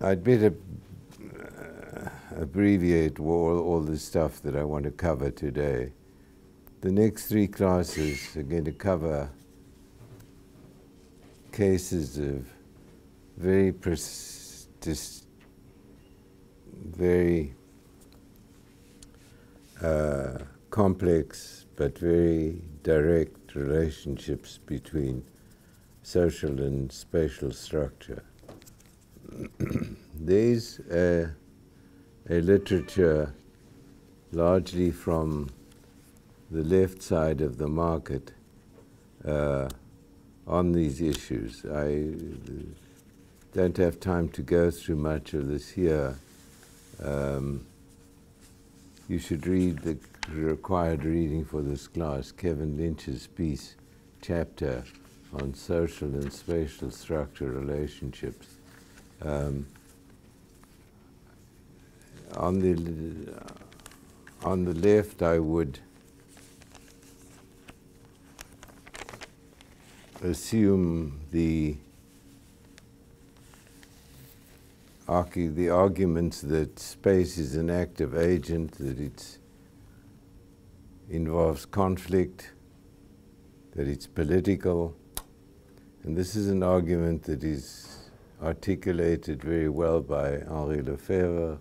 I'd better abbreviate all the stuff that I want to cover today. The next three classes are going to cover cases of very complex but very direct relationships between social and spatial structure. There's a literature largely from the left side of the market on these issues. I don't have time to go through much of this here. You should read the required reading for this class, Kevin Lynch's piece, chapter on social and spatial structure relationships. On the left, I would assume the arguments that space is an active agent, that it involves conflict, that it's political, and this is an argument that is articulated very well by Henri Lefebvre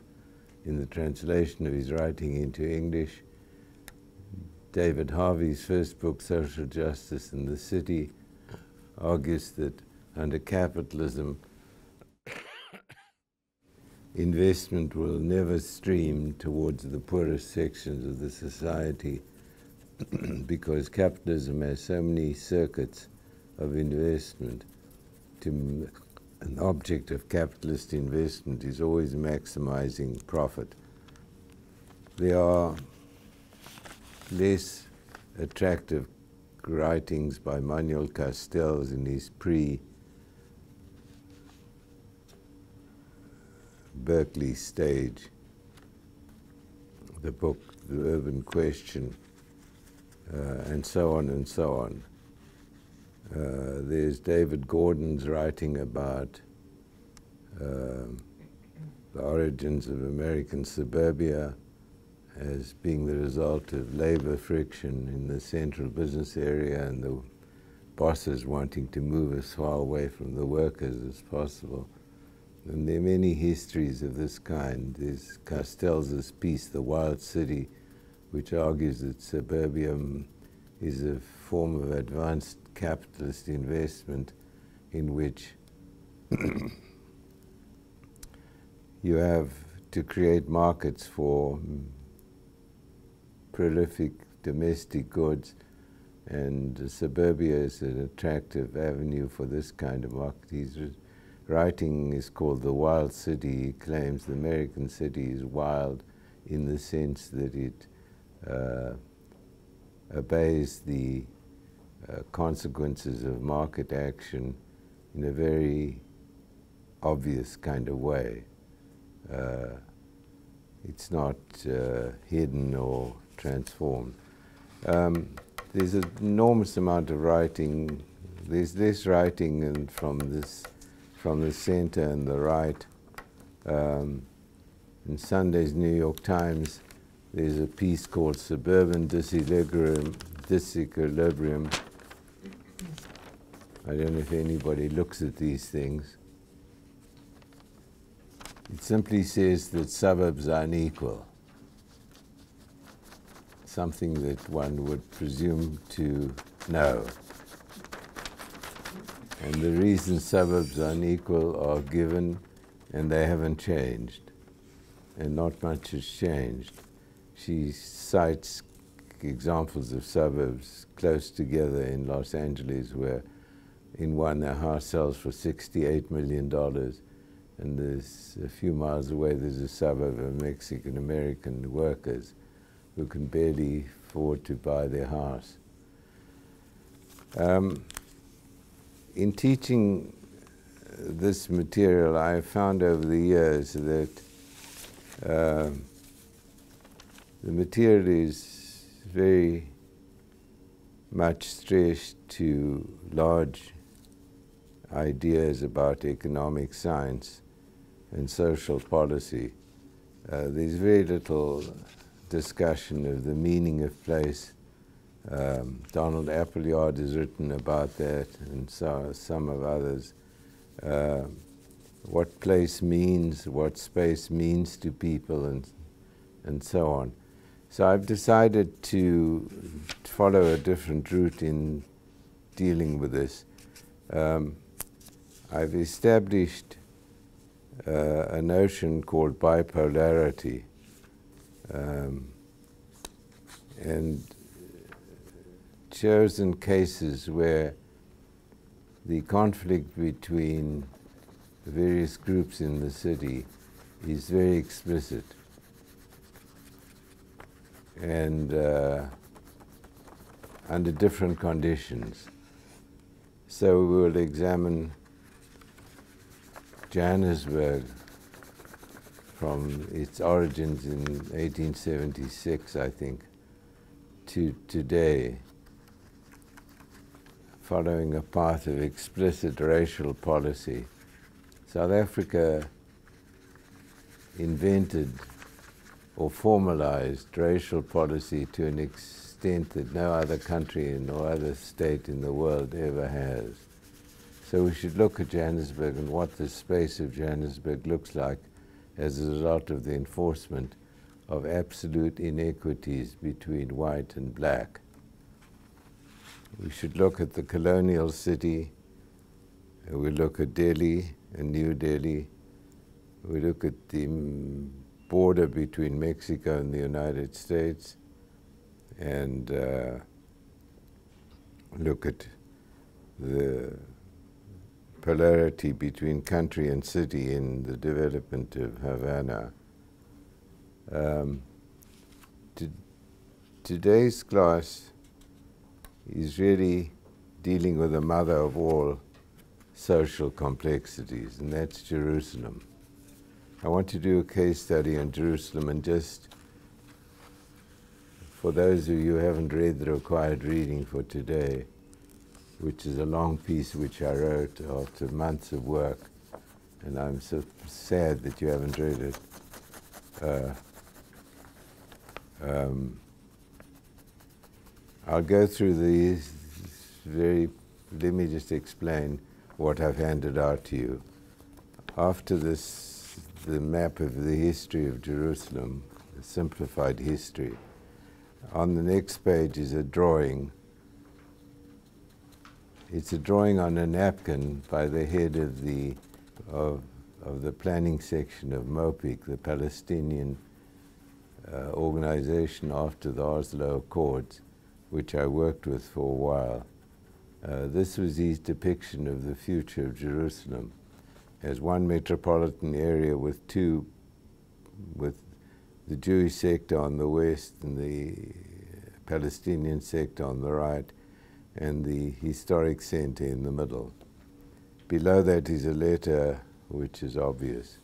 in the translation of his writing into English, David Harvey's first book, Social Justice in the City, argues that under capitalism, investment will never stream towards the poorest sections of the society because capitalism has so many circuits of investment. An object of capitalist investment is always maximizing profit. There are less attractive writings by Manuel Castells in his pre-Berkeley stage, the book The Urban Question, and so on and so on. There's David Gordon's writing about the origins of American suburbia as being the result of labor friction in the central business area and the bosses wanting to move as far away from the workers as possible. And there are many histories of this kind. There's Castells' piece, The Wild City, which argues that suburbia is a form of advanced capitalist investment in which you have to create markets for prolific domestic goods, and suburbia is an attractive avenue for this kind of market. His writing is called The Wild City. He claims the American city is wild in the sense that it obeys the consequences of market action in a very obvious kind of way. It's not hidden or transformed. There's an enormous amount of writing. There's less writing and from the center and the right. In Sunday's New York Times, there's a piece called Suburban Disequilibrium. I don't know if anybody looks at these things. It simply says that suburbs are unequal, something that one would presume to know. And the reasons suburbs are unequal are given, and they haven't changed. And not much has changed. She cites examples of suburbs close together in Los Angeles where in one. Their house sells for $68 million. And there's a few miles away, there's a suburb of Mexican-American workers who can barely afford to buy their house. In teaching this material, I have found over the years that the material is very much stretched to large ideas about economic science and social policy. There's very little discussion of the meaning of place. Donald Appleyard has written about that, and so some of others. What place means, what space means to people, and so on. So I've decided to follow a different route in dealing with this. I've established a notion called bipolarity, and chosen cases where the conflict between the various groups in the city is very explicit. And under different conditions. So we will examine Johannesburg from its origins in 1876, I think, to today, following a path of explicit racial policy. South Africa invented or formalized racial policy to an extent that no other country and no other state in the world ever has. So we should look at Johannesburg and what the space of Johannesburg looks like as a result of the enforcement of absolute inequities between white and black. We should look at the colonial city. We look at Delhi and New Delhi. We look at the border between Mexico and the United States, and look at the polarity between country and city in the development of Havana. Today's class is really dealing with the mother of all social complexities, and that's Jerusalem. I want to do a case study on Jerusalem, and just for those of you who haven't read the required reading for today, which is a long piece which I wrote after months of work, and I'm so sad that you haven't read it. I'll go through these very, let me just explain what I've handed out to you. After this, the map of the history of Jerusalem, a simplified history. On the next page is a drawing. It's a drawing on a napkin by the head of the planning section of MOPIC, the Palestinian organization after the Oslo Accords, which I worked with for a while. This was his depiction of the future of Jerusalem as one metropolitan area with the Jewish sector on the west and the Palestinian sector on the right, and the historic center in the middle. Below that is a letter which is obvious.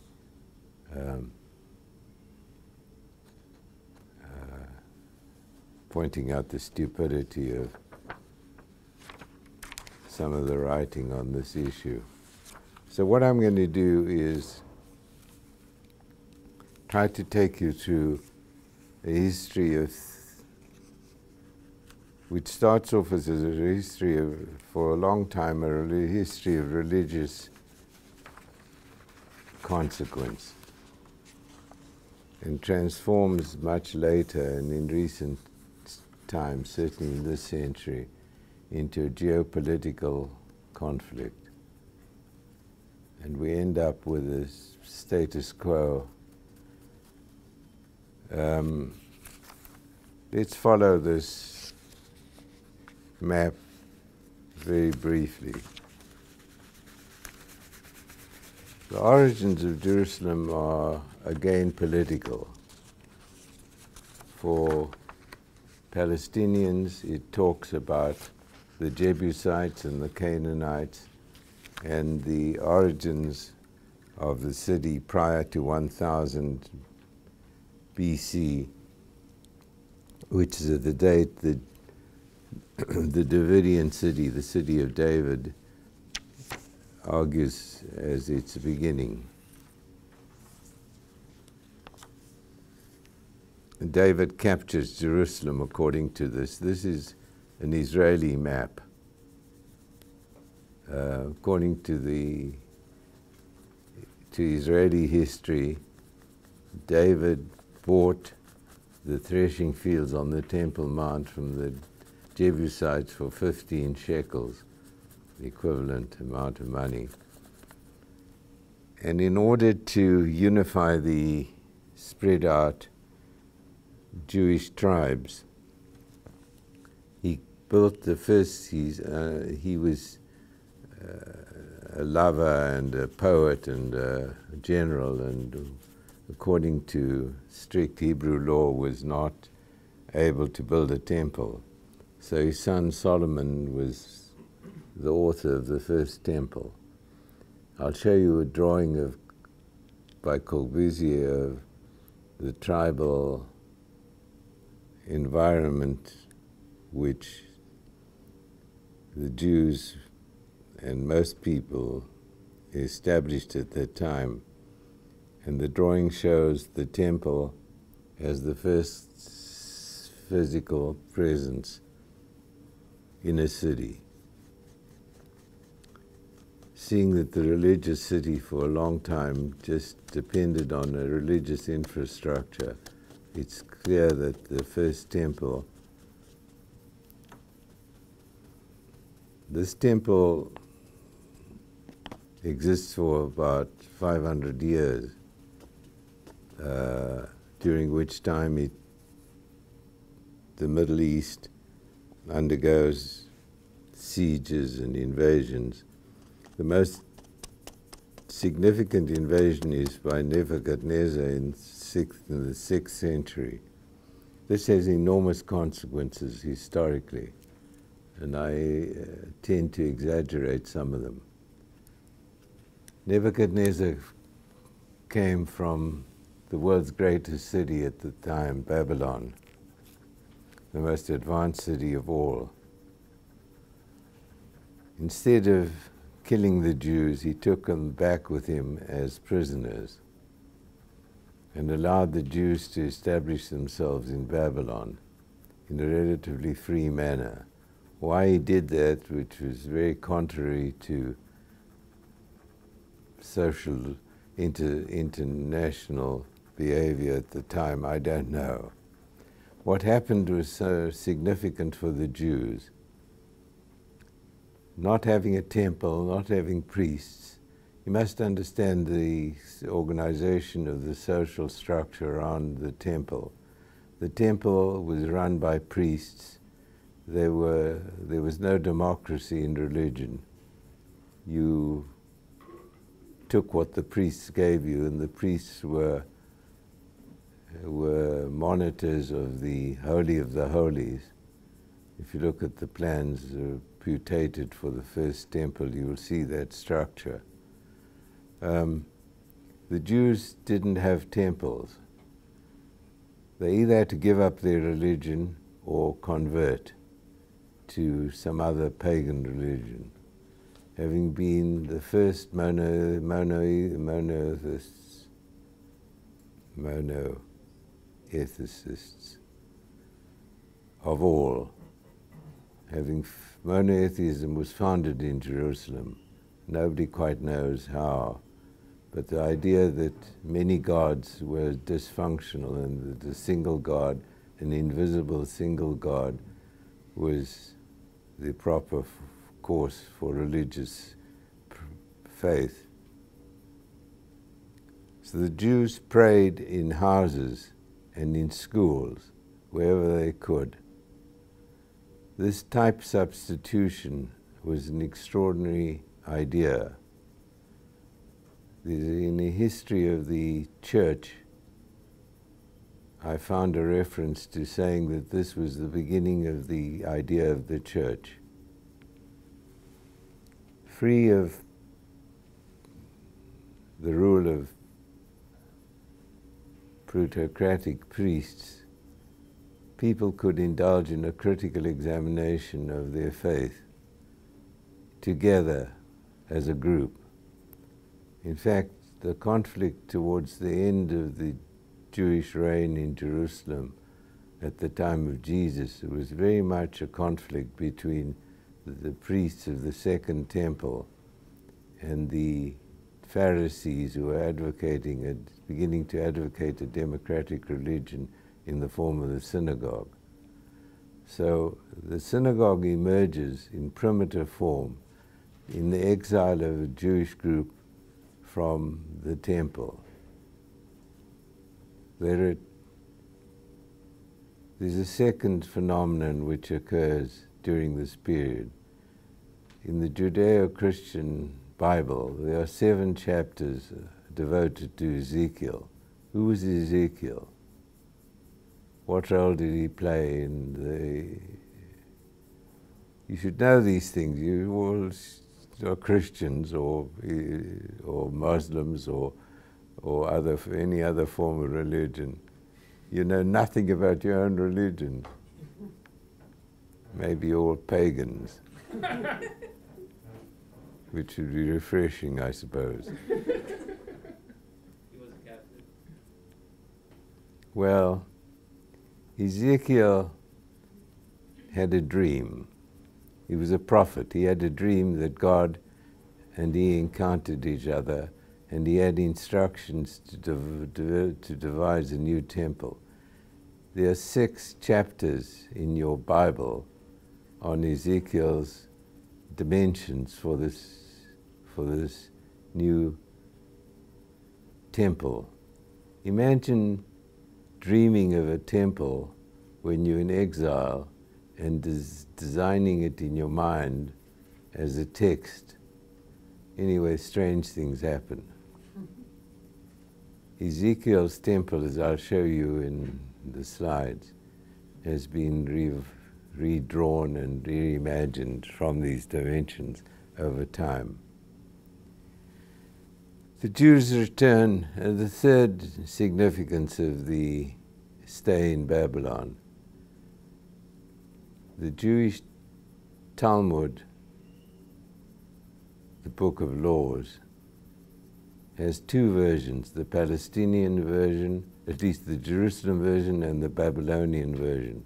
Pointing out the stupidity of some of the writing on this issue. So what I'm going to do is try to take you through a history of, which starts off as a history of, for a long time, a history of religious consequence, and transforms much later and in recent times, certainly in this century, into a geopolitical conflict. And we end up with a status quo. Let's follow this map very briefly. The origins of Jerusalem are again political. For Palestinians, it talks about the Jebusites and the Canaanites and the origins of the city prior to 1000 BC, which is at the date that the Davidian city, the city of David, argues as its beginning. David captures Jerusalem according to this. This is an Israeli map. According to Israeli history, David bought the threshing fields on the Temple Mount from the Jebusites for 15 shekels, the equivalent amount of money. And in order to unify the spread out Jewish tribes, he built the first, he was a lover and a poet and a general, and according to strict Hebrew law was not able to build a temple. So his son Solomon was the author of the first temple. I'll show you a drawing of, by Corbusier, of the tribal environment which the Jews and most people established at that time. And the drawing shows the temple as the first physical presence in a city. Seeing that the religious city for a long time just depended on a religious infrastructure, it's clear that the first temple, this temple exists for about 500 years, during which time the Middle East undergoes sieges and invasions. The most significant invasion is by Nebuchadnezzar in the 6th century. This has enormous consequences historically, and I tend to exaggerate some of them. Nebuchadnezzar came from the world's greatest city at the time, Babylon, the most advanced city of all. Instead of killing the Jews, he took them back with him as prisoners and allowed the Jews to establish themselves in Babylon in a relatively free manner. Why he did that, which was very contrary to social international behavior at the time, I don't know. What happened was so significant for the Jews. Not having a temple, not having priests, you must understand the organization of the social structure around the temple. The temple was run by priests. There was no democracy in religion. You took what the priests gave you, and the priests were monitors of the Holy of the Holies. If you look at the plans putated for the first temple, you will see that structure. The Jews didn't have temples. They either had to give up their religion or convert to some other pagan religion. Having been the first monoethicists of all, monotheism was founded in Jerusalem. Nobody quite knows how, but the idea that many gods were dysfunctional and that a single god, an invisible single god, was the proper course for religious faith. So the Jews prayed in houses and in schools, wherever they could. This type substitution was an extraordinary idea. In the history of the church, I found a reference to saying that this was the beginning of the idea of the church. Free of the rule of plutocratic priests, people could indulge in a critical examination of their faith together as a group. In fact, the conflict towards the end of the Jewish reign in Jerusalem at the time of Jesus was very much a conflict between the priests of the Second Temple and the Pharisees who were beginning to advocate a democratic religion in the form of the synagogue. So the synagogue emerges in primitive form in the exile of a Jewish group from the temple. There's a second phenomenon which occurs during this period. In the Judeo-Christian Bible, there are 7 chapters devoted to Ezekiel. Who was Ezekiel? What role did he play in the... You should know these things. You all are Christians or Muslims or any other form of religion. You know nothing about your own religion. Maybe you're all pagans, which would be refreshing, I suppose. He was a captive. Well, Ezekiel had a dream. He was a prophet. He had a dream that God and he encountered each other, and he had instructions to devise a new temple. There are 6 chapters in your Bible on Ezekiel's dimensions for this new temple. Imagine dreaming of a temple when you're in exile and designing it in your mind as a text. Anyway, strange things happen. Ezekiel's temple, as I'll show you in the slides, has been redrawn and reimagined from these dimensions over time. The Jews return, and the third significance of the stay in Babylon. The Jewish Talmud, the Book of Laws, has 2 versions, the Palestinian version, at least the Jerusalem version, and the Babylonian version.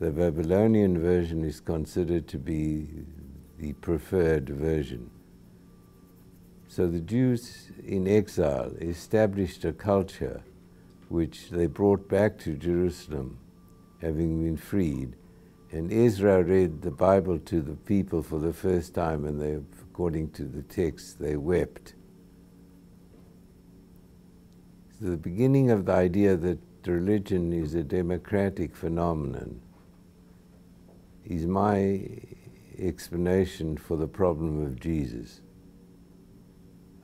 The Babylonian version is considered to be the preferred version. So the Jews in exile established a culture which they brought back to Jerusalem, having been freed. And Ezra read the Bible to the people for the first time, and they, according to the text, they wept. So the beginning of the idea that religion is a democratic phenomenon is my explanation for the problem of Jesus.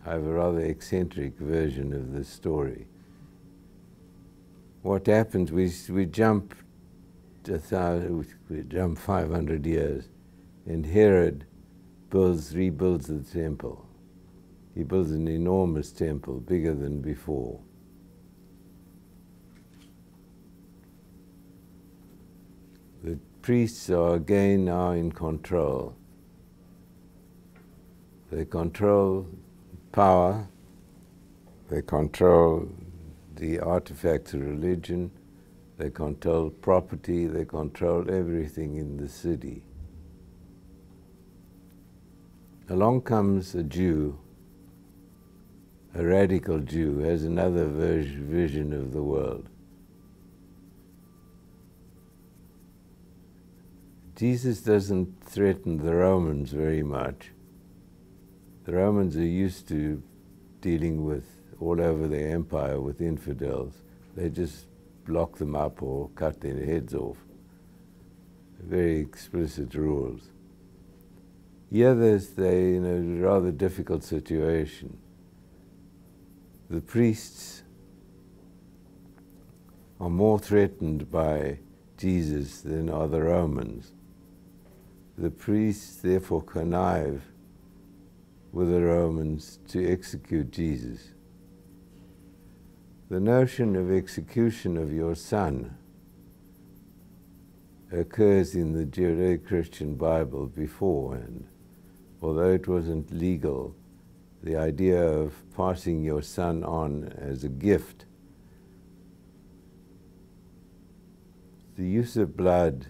I have a rather eccentric version of this story. What happens, we jump 500 years, and Herod rebuilds the temple. He builds an enormous temple, bigger than before. The priests are again now in control. They control power, they control the artifacts of religion, they control property, they control everything in the city. Along comes a Jew, a radical Jew, has another vision of the world. Jesus doesn't threaten the Romans very much. The Romans are used to dealing with, all over the empire, with infidels. They just lock them up or cut their heads off. Very explicit rules. Here they're in a rather difficult situation. the priests are more threatened by Jesus than are the Romans. The priests therefore connive with the Romans to execute Jesus. The notion of execution of your son occurs in the Judeo-Christian Bible beforehand. Although it wasn't legal, the idea of passing your son on as a gift, the use of blood,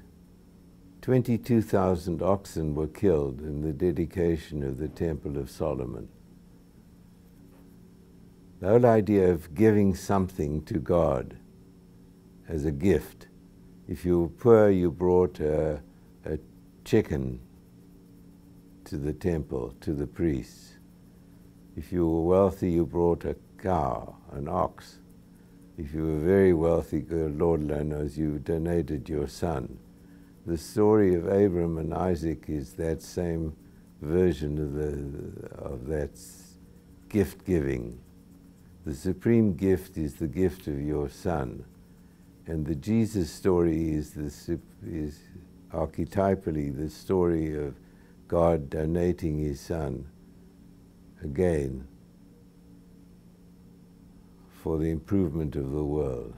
22,000 oxen were killed in the dedication of the Temple of Solomon. The whole idea of giving something to God as a gift. If you were poor, you brought a chicken to the temple, to the priests. If you were wealthy, you brought a cow, an ox. If you were very wealthy, Lord knows, you donated your son. The story of Abraham and Isaac is that same version of, that gift giving. The supreme gift is the gift of your son. And the Jesus story is archetypally the story of God donating his son again for the improvement of the world.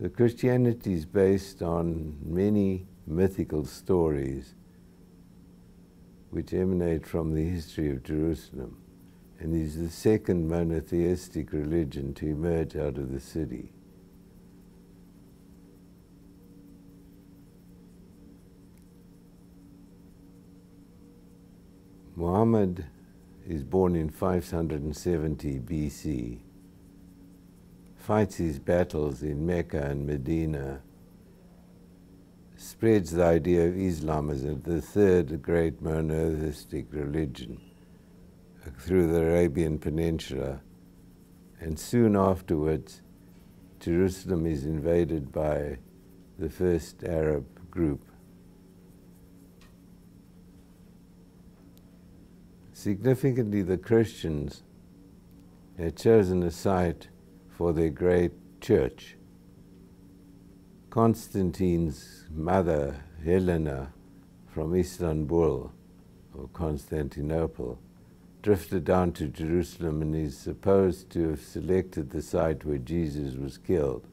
The Christianity is based on many mythical stories which emanate from the history of Jerusalem and is the second monotheistic religion to emerge out of the city. Muhammad is born in 570 BC, fights his battles in Mecca and Medina, spreads the idea of Islam as the third great monotheistic religion through the Arabian Peninsula, and soon afterwards Jerusalem is invaded by the first Arab group. Significantly, the Christians had chosen a site for their great church. Constantine's mother, Helena, from Istanbul, or Constantinople, drifted down to Jerusalem and is supposed to have selected the site where Jesus was killed.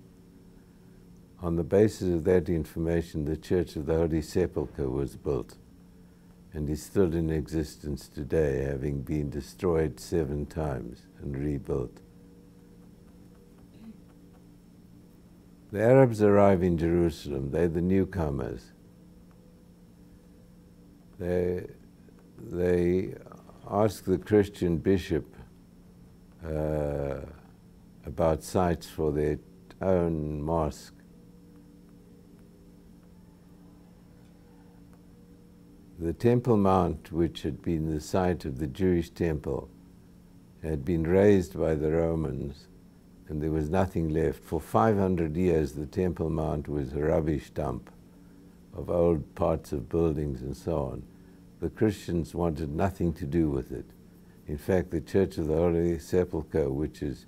On the basis of that information, the Church of the Holy Sepulchre was built, and is still in existence today, having been destroyed 7 times and rebuilt. The Arabs arrive in Jerusalem. They're the newcomers. They ask the Christian bishop about sites for their own mosque. The Temple Mount, which had been the site of the Jewish temple, had been razed by the Romans, and there was nothing left. For 500 years, the Temple Mount was a rubbish dump of old parts of buildings and so on. The Christians wanted nothing to do with it. In fact, the Church of the Holy Sepulchre, which was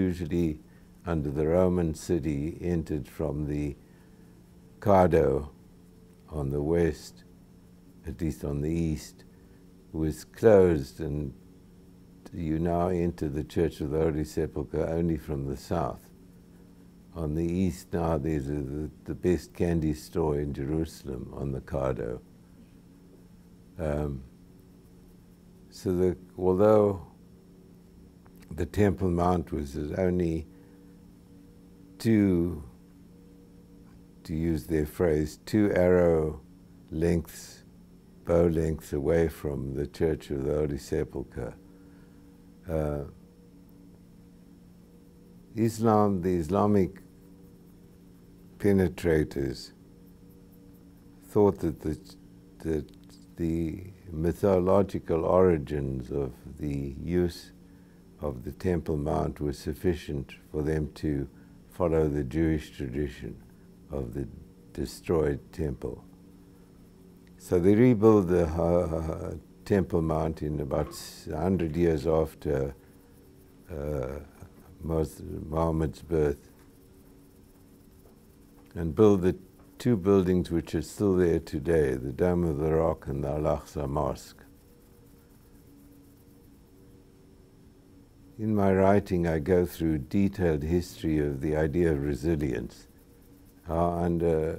usually under the Roman city, entered from the Cardo on the west, at least on the east, was closed, and you now enter the Church of the Holy Sepulchre only from the south. On the east now there's the best candy store in Jerusalem on the Cardo. Although the Temple Mount was only two, to use their phrase, 2 arrow lengths bow lengths away from the Church of the Holy Sepulchre. Islam, the Islamic penetrators, thought that the mythological origins of the use of the Temple Mount was sufficient for them to follow the Jewish tradition of the destroyed temple. So they rebuilt the Temple Mount in about 100 years after Muhammad's birth, and build the two buildings which are still there today, the Dome of the Rock and the Al-Aqsa Mosque. In my writing, I go through detailed history of the idea of resilience, how under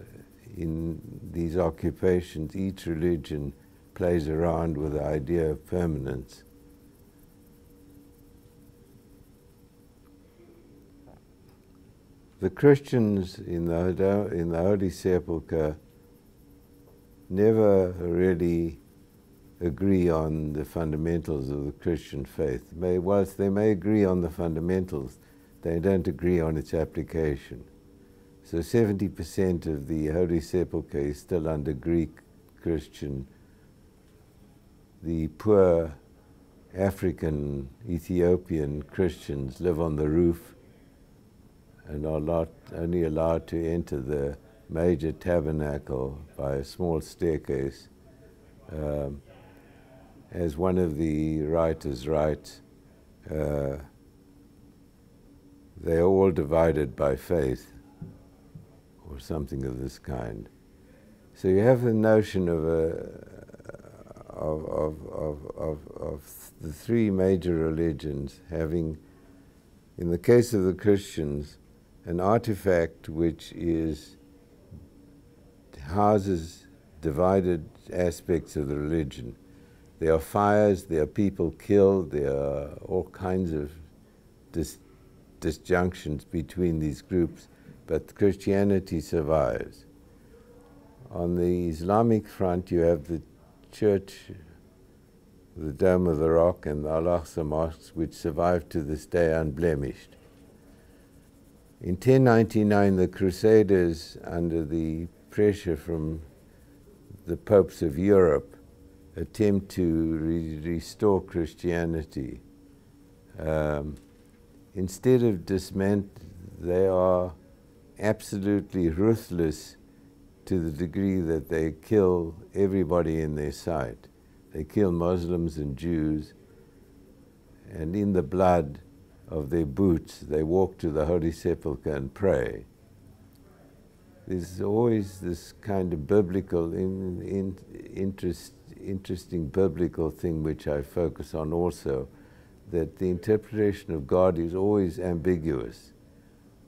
in these occupations each religion plays around with the idea of permanence. The Christians in the Holy Sepulchre never really agree on the fundamentals of the Christian faith. Whilst they may agree on the fundamentals, they don't agree on its application. So 70% of the Holy Sepulchre is still under Greek Christian. The poor African, Ethiopian Christians live on the roof and are not only allowed to enter the major tabernacle by a small staircase. As one of the writers writes, they are all divided by faith, or something of this kind. So you have the notion of the three major religions having, in the case of the Christians, an artifact which is houses divided aspects of the religion. There are fires, there are people killed, there are all kinds of disjunctions between these groups, but Christianity survives. On the Islamic front, you have the church, the Dome of the Rock and the Al-Aqsa Mosque, which survive to this day unblemished. In 1099, the Crusaders, under the pressure from the popes of Europe, attempt to restore Christianity. Instead of dismantling, they are absolutely ruthless to the degree that they kill everybody in their sight. They kill Muslims and Jews, and in the blood of their boots, they walk to the Holy Sepulchre and pray. There's always this kind of biblical, interesting biblical thing which I focus on also, that the interpretation of God is always ambiguous.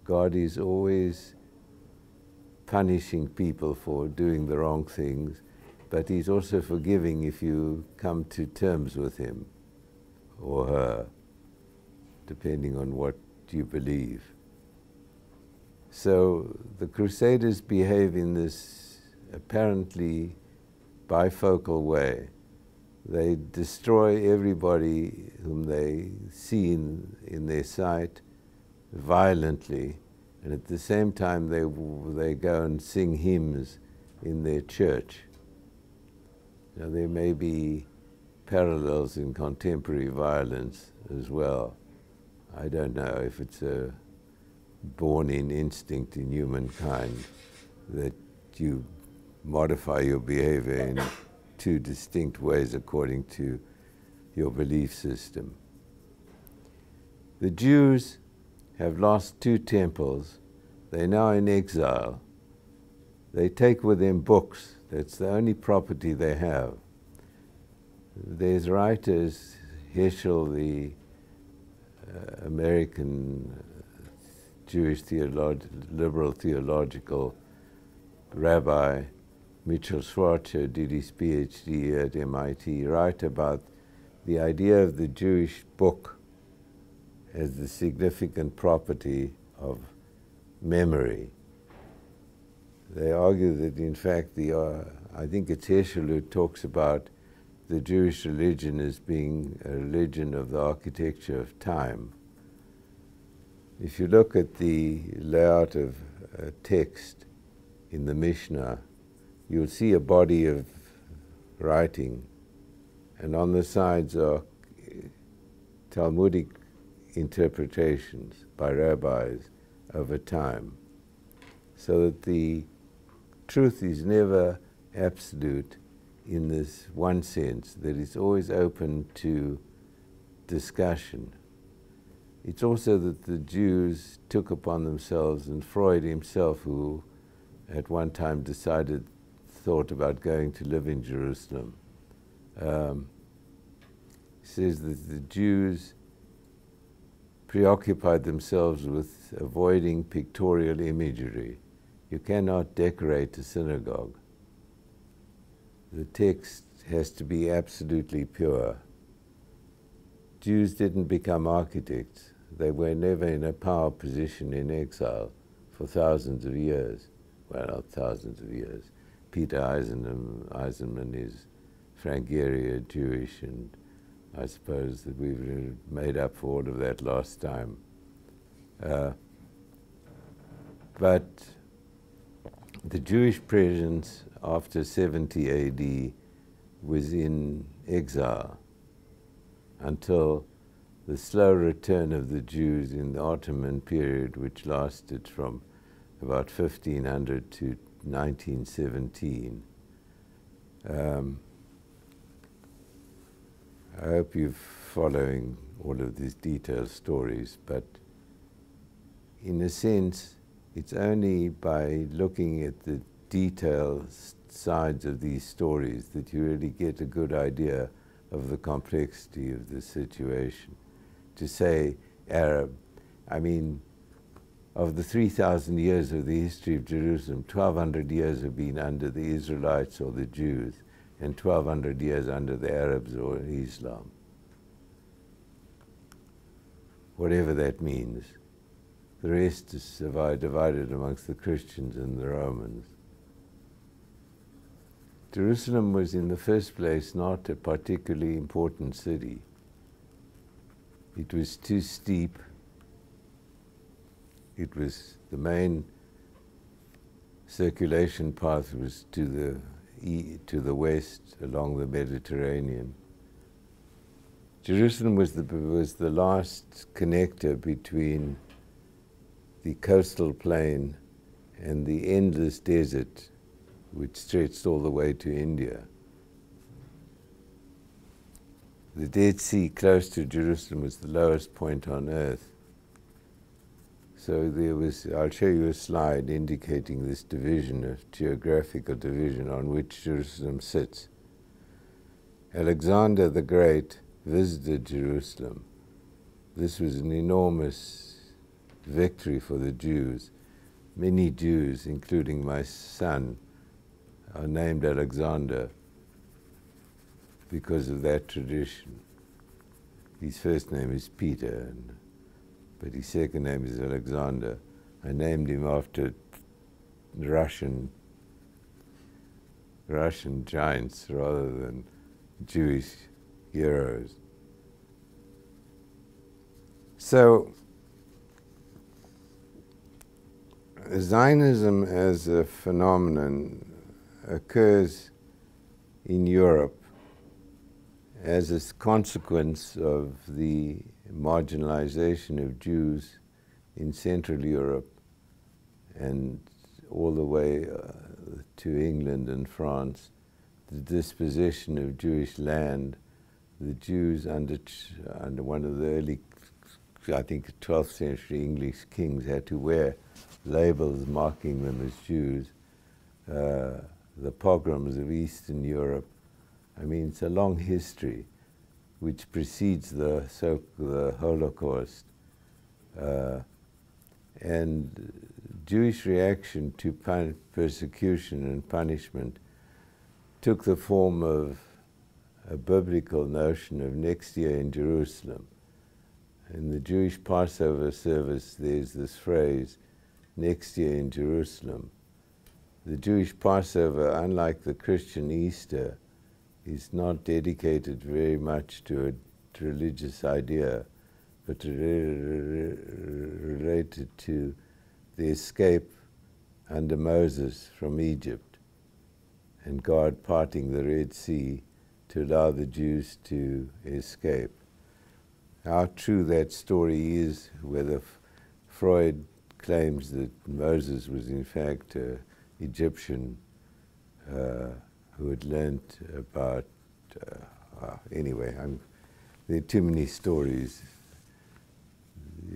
God is always punishing people for doing the wrong things, but he's also forgiving if you come to terms with him or her, depending on what you believe. So the Crusaders behave in this apparently bifocal way. They destroy everybody whom they see in their sight violently, and at the same time they go and sing hymns in their church. Now there may be parallels in contemporary violence as well. I don't know if it's a born-in instinct in humankind that you modify your behavior in two distinct ways according to your belief system. The Jews have lost two temples. They're now in exile. They take with them books. That's the only property they have. There's writers, Heschel, the American Jewish liberal theological rabbi, Mitchell Schwarzer did his PhD at MIT, write about the idea of the Jewish book as the significant property of memory. They argue that, in fact, I think it's Heschel who talks about the Jewish religion as being a religion of the architecture of time. If you look at the layout of a text in the Mishnah, you'll see a body of writing, and on the sides are Talmudic interpretations by rabbis over time, so that the truth is never absolute in this one sense, that it's always open to discussion. It's also that the Jews took upon themselves, and Freud himself, who at one time thought about going to live in Jerusalem, says that the Jews preoccupied themselves with avoiding pictorial imagery. You cannot decorate a synagogue. The text has to be absolutely pure. Jews didn't become architects. They were never in a power position in exile for thousands of years. Well, not thousands of years. Peter Eisenman is Frank Gehry, Jewish, and I suppose that we've made up for all of that last time. But the Jewish presence after 70 AD was in exile until the slow return of the Jews in the Ottoman period, which lasted from about 1500 to 1917. I hope you're following all of these detailed stories, but in a sense, it's only by looking at the detailed sides of these stories that you really get a good idea of the complexity of the situation. To say Arab, I mean, of the 3,000 years of the history of Jerusalem, 1,200 years have been under the Israelites or the Jews, and 1,200 years under the Arabs or Islam. Whatever that means. The rest is divided amongst the Christians and the Romans. Jerusalem was in the first place not a particularly important city. It was too steep. It was the main circulation path was to the west along the Mediterranean. Jerusalem was the last connector between the coastal plain and the endless desert, which stretched all the way to India. The Dead Sea close to Jerusalem was the lowest point on earth. So there was, I'll show you a slide indicating this division, a geographical division on which Jerusalem sits. Alexander the Great visited Jerusalem. This was an enormous victory for the Jews. Many Jews, including my son, are named Alexander because of that tradition. His first name is Peter, but his second name is Alexander. I named him after Russian giants rather than Jewish heroes. So, Zionism as a phenomenon occurs in Europe as a consequence of the marginalization of Jews in Central Europe and all the way to England and France, the dispossession of Jewish land, the Jews under one of the early, I think 12th century English kings had to wear labels marking them as Jews, the pogroms of Eastern Europe. I mean, it's a long history which precedes the Holocaust. And Jewish reaction to persecution and punishment took the form of a biblical notion of next year in Jerusalem. In the Jewish Passover service, there's this phrase, next year in Jerusalem. The Jewish Passover, unlike the Christian Easter, is not dedicated very much to a religious idea, but related to the escape under Moses from Egypt and God parting the Red Sea to allow the Jews to escape. How true that story is, whether Freud claims that Moses was in fact an Egyptian who had learnt about, anyway, there are too many stories.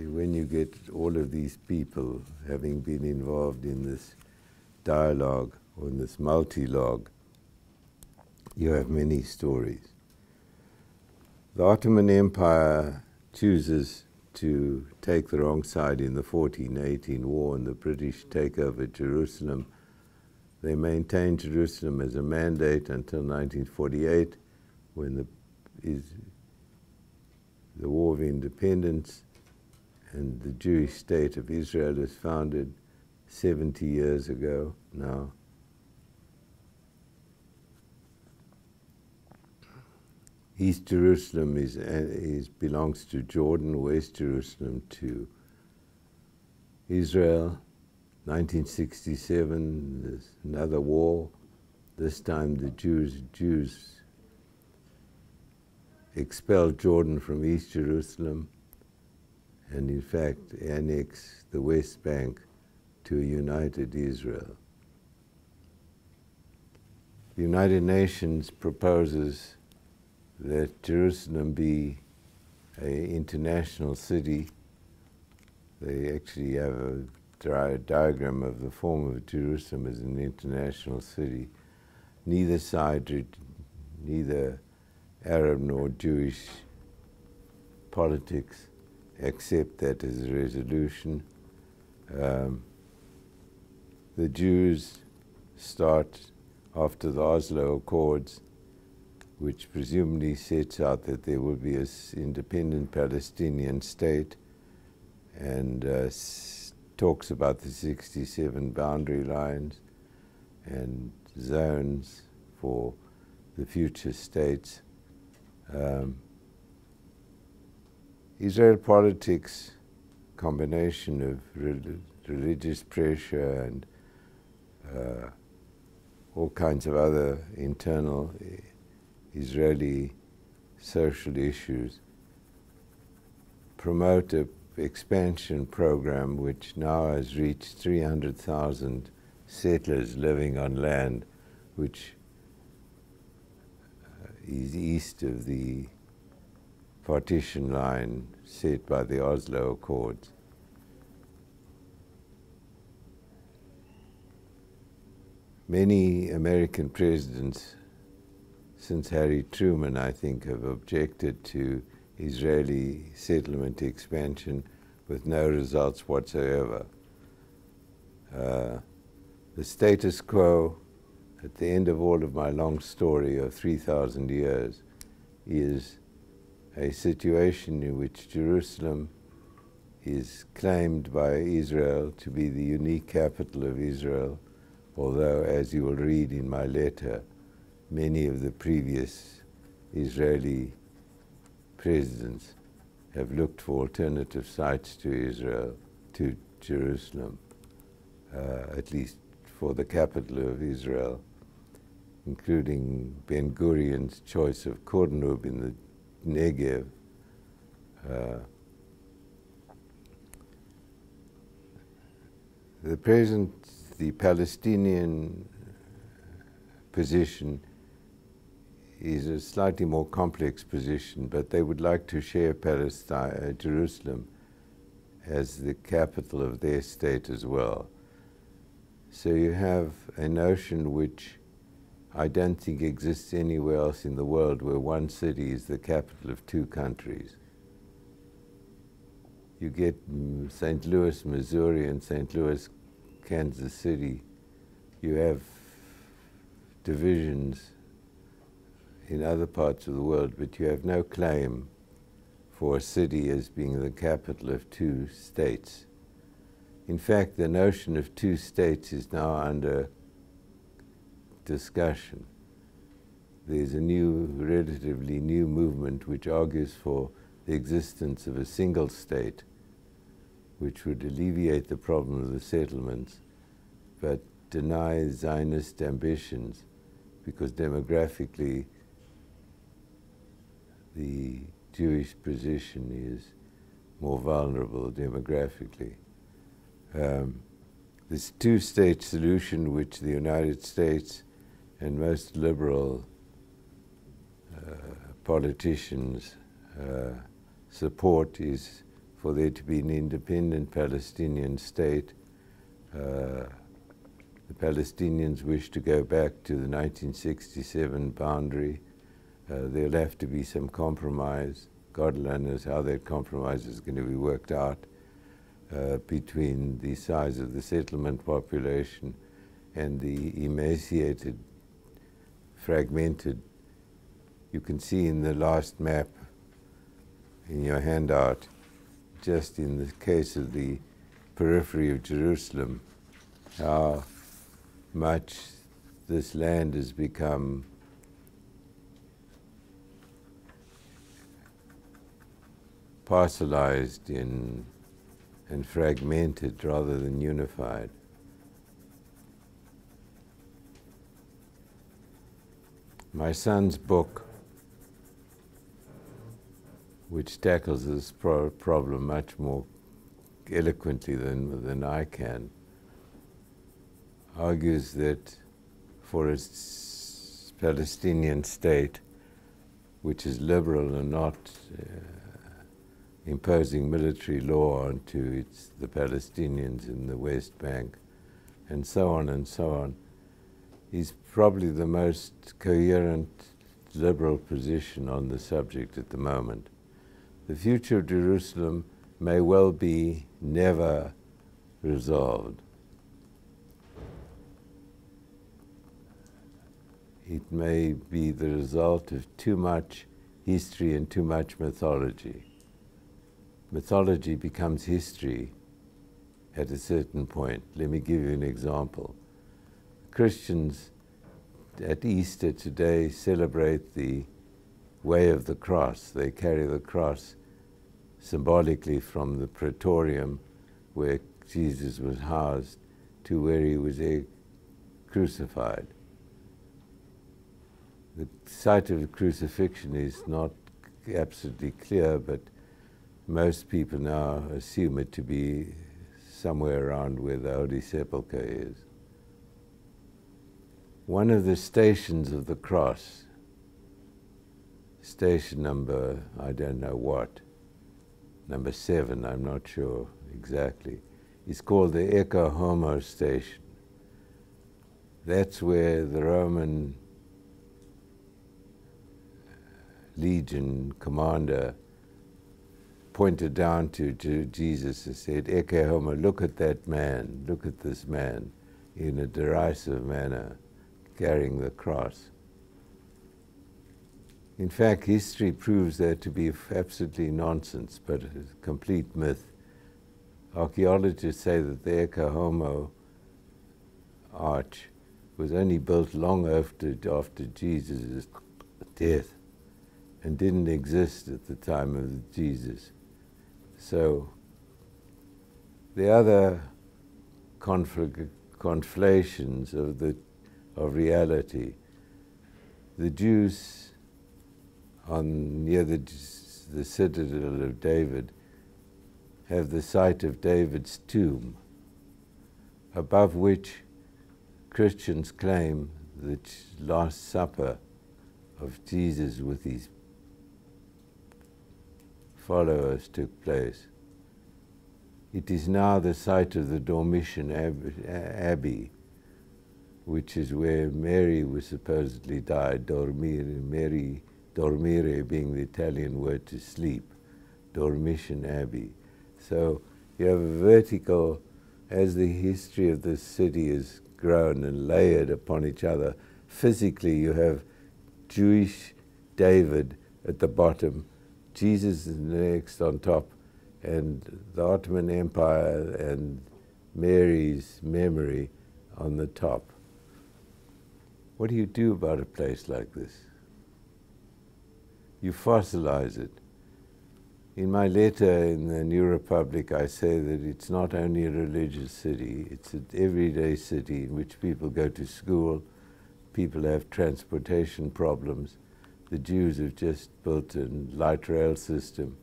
when you get all of these people having been involved in this dialogue, or in this multilogue, you have many stories. The Ottoman Empire chooses to take the wrong side in the 1418 war, and the British take over Jerusalem. They maintain Jerusalem as a mandate until 1948, when the War of Independence and the Jewish state of Israel is founded 70 years ago now. East Jerusalem belongs to Jordan, West Jerusalem to Israel. 1967, there's another war. This time the Jews expelled Jordan from East Jerusalem and in fact annexed the West Bank to a united Israel. The United Nations proposes that Jerusalem be an international city. They actually have a diagram of the form of Jerusalem as an international city. Neither side, neither Arab nor Jewish politics, accept that as a resolution. The Jews start after the Oslo Accords, which presumably sets out that there will be an independent Palestinian state, and talks about the 67 boundary lines and zones for the future states. Israel politics, combination of religious pressure and all kinds of other internal Israeli social issues, promote an expansion program which now has reached 300,000 settlers living on land which is east of the partition line set by the Oslo Accords. Many American presidents since Harry Truman, I think, have objected to Israeli settlement expansion with no results whatsoever. The status quo at the end of all of my long story of 3,000 years is a situation in which Jerusalem is claimed by Israel to be the unique capital of Israel, although, as you will read in my letter, many of the previous Israeli presidents have looked for alternative sites to Israel, to Jerusalem, at least for the capital of Israel, including Ben Gurion's choice of Kurnub in the Negev. The Palestinian position is a slightly more complex position, but they would like to share Palestine, Jerusalem as the capital of their state as well. So you have a notion which I don't think exists anywhere else in the world, where one city is the capital of two countries. You get St. Louis, Missouri, and St. Louis, Kansas City. You have divisions in other parts of the world, but you have no claim for a city as being the capital of two states. In fact, the notion of two states is now under discussion. There's a relatively new movement which argues for the existence of a single state, which would alleviate the problem of the settlements, but denies Zionist ambitions, because demographically the Jewish position is more vulnerable demographically. This two-state solution, which the United States and most liberal politicians support, is for there to be an independent Palestinian state. The Palestinians wish to go back to the 1967 boundary. There'll have to be some compromise. God alone knows how that compromise is going to be worked out between the size of the settlement population and the emaciated, fragmented. You can see in the last map in your handout, just in the case of the periphery of Jerusalem, how much this land has become parcelized and fragmented rather than unified. My son's book, which tackles this problem much more eloquently than I can, argues that for a Palestinian state which is liberal and not imposing military law onto the Palestinians in the West Bank and so on, is probably the most coherent liberal position on the subject at the moment. The future of Jerusalem may well be never resolved. It may be the result of too much history and too much mythology. Mythology becomes history at a certain point. Let me give you an example. Christians at Easter today celebrate the way of the cross. They carry the cross symbolically from the Praetorium where Jesus was housed to where he was crucified. The site of the crucifixion is not absolutely clear, but most people now assume it to be somewhere around where the Holy Sepulchre is. One of the stations of the cross, station number, I don't know what, number 7, I'm not sure exactly, is called the Ecce Homo station. That's where the Roman legion commander pointed down to Jesus and said, "Ecce Homo, look at that man, look at this man," in a derisive manner, carrying the cross. In fact, history proves that to be absolutely nonsense, but a complete myth. Archaeologists say that the Ecce Homo arch was only built long after Jesus' death and didn't exist at the time of Jesus. So the other conflations of reality, the Jews near the citadel of David have the site of David's tomb, above which Christians claim the Last Supper of Jesus with his followers took place. It is now the site of the Dormition Abbey, which is where Mary was supposedly died. Dormire being the Italian word to sleep, Dormition Abbey. So you have a vertical, as the history of this city is grown and layered upon each other, physically you have Jewish David at the bottom, Jesus next on top, and the Ottoman Empire and Mary's memory on the top. What do you do about a place like this? You fossilize it. In my letter in the New Republic, I say that it's not only a religious city, it's an everyday city in which people go to school, people have transportation problems. The Jews have just built a light rail system.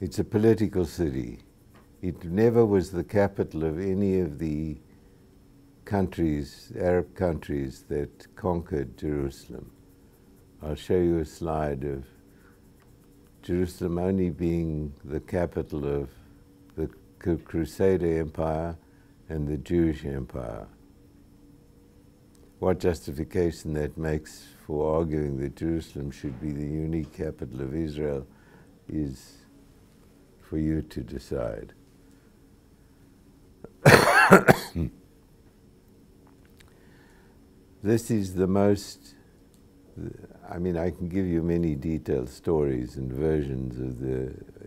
It's a political city. It never was the capital of any of the countries, Arab countries, that conquered Jerusalem. I'll show you a slide of Jerusalem only being the capital of the Crusader Empire and the Jewish Empire. What justification that makes for arguing that Jerusalem should be the unique capital of Israel is for you to decide. This is the most, I mean, I can give you many detailed stories and versions of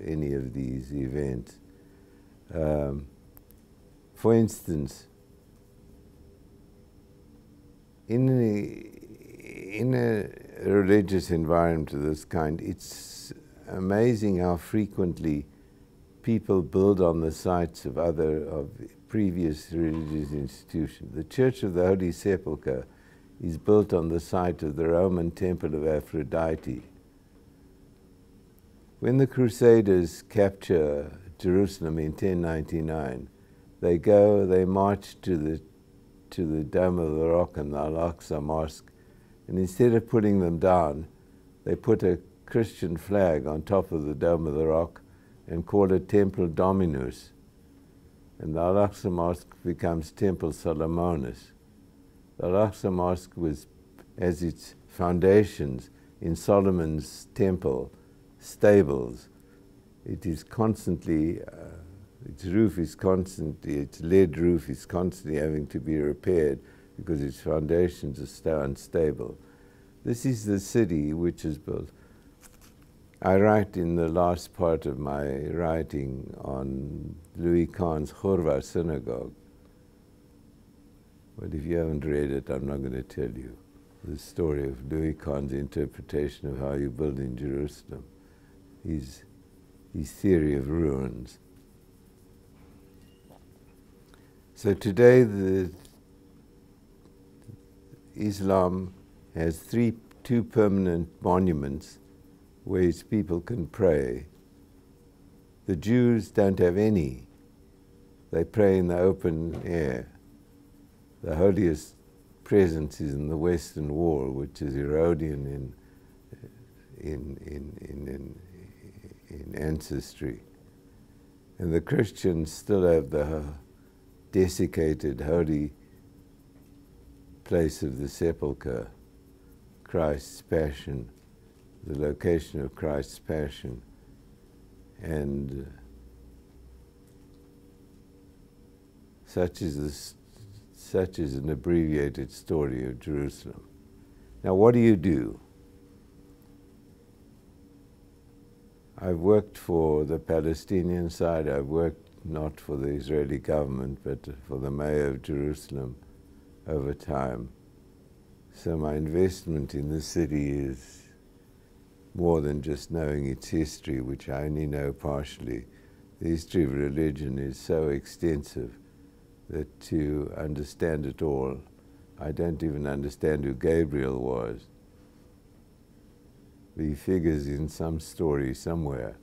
any of these events. For instance, in a religious environment of this kind, it's amazing how frequently people build on the sites of previous religious institutions. The Church of the Holy Sepulchre is built on the site of the Roman Temple of Aphrodite. When the Crusaders capture Jerusalem in 1099, they march to the Dome of the Rock and the Al-Aqsa Mosque, and instead of putting them down, they put a Christian flag on top of the Dome of the Rock and call it Temple Dominus, and the Al-Aqsa Mosque becomes Temple Salomonis. The Al-Aqsa Mosque was, as its foundations, in Solomon's temple stables. It is constantly, its lead roof is constantly having to be repaired because its foundations are so unstable. This is the city which is built. I write in the last part of my writing on Louis Kahn's Khorva synagogue. But if you haven't read it, I'm not going to tell you the story of Louis Kahn's interpretation of how you build in Jerusalem, his theory of ruins. So today, Islam has two permanent monuments where its people can pray. The Jews don't have any. They pray in the open air. The holiest presence is in the Western Wall, which is Herodian in ancestry. And the Christians still have the desiccated holy place of the sepulchre, Christ's Passion, the location of Christ's Passion, and such is an abbreviated story of Jerusalem. Now, what do you do? I've worked for the Palestinian side. I've worked not for the Israeli government, but for the mayor of Jerusalem over time. So my investment in the city is more than just knowing its history, which I only know partially. The history of religion is so extensive that to understand it all, I don't even understand who Gabriel was. He figures in some story somewhere.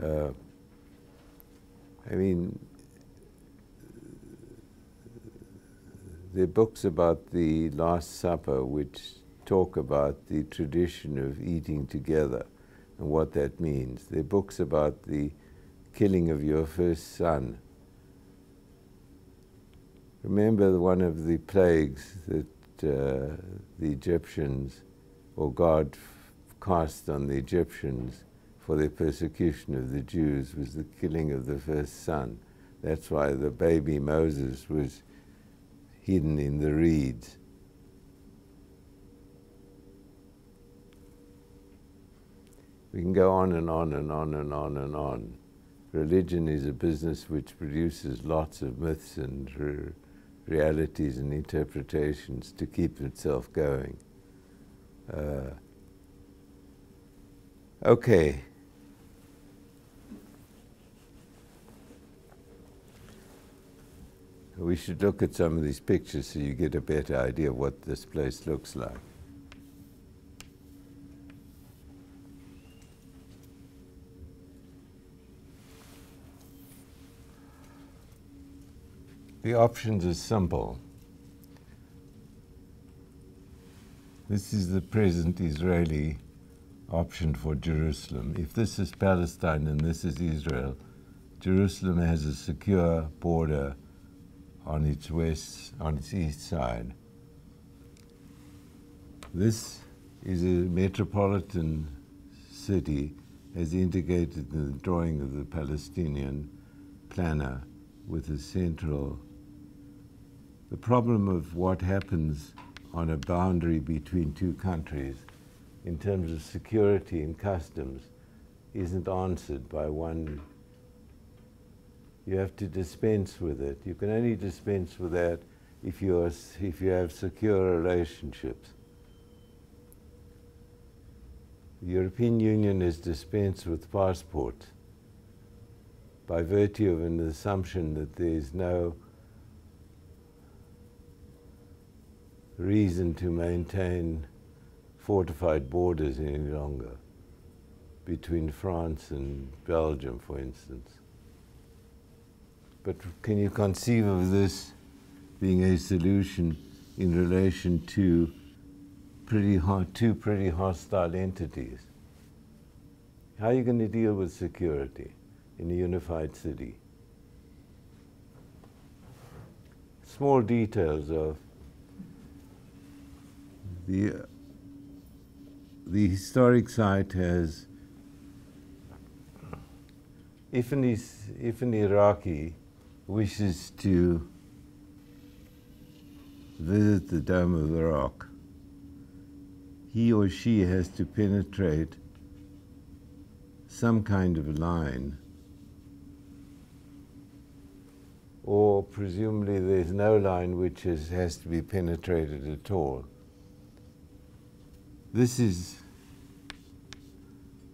I mean, there are books about the Last Supper which talk about the tradition of eating together and what that means. There are books about the killing of your first son. Remember one of the plagues that the Egyptians, or God cast on the Egyptians for their persecution of the Jews, was the killing of the first son. That's why the baby Moses was hidden in the reeds. We can go on and on and on and on and on. Religion is a business which produces lots of myths and realities and interpretations to keep itself going. Okay. We should look at some of these pictures so you get a better idea of what this place looks like. The options are simple. This is the present Israeli option for Jerusalem. If this is Palestine and this is Israel, Jerusalem has a secure border on its west, on its east side. This is a metropolitan city, as indicated in the drawing of the Palestinian planner, with a central. The problem of what happens on a boundary between two countries in terms of security and customs isn't answered by one. You have to dispense with it. You can only dispense with that if you have secure relationships. The European Union has dispensed with passports by virtue of an assumption that there is no reason to maintain fortified borders any longer between France and Belgium, for instance. But can you conceive of this being a solution in relation to two pretty hostile entities? How are you going to deal with security in a unified city? Small details of the historic site has, if an Iraqi wishes to visit the Dome of the Rock, he or she has to penetrate some kind of line, or presumably there's no line which has to be penetrated at all. This is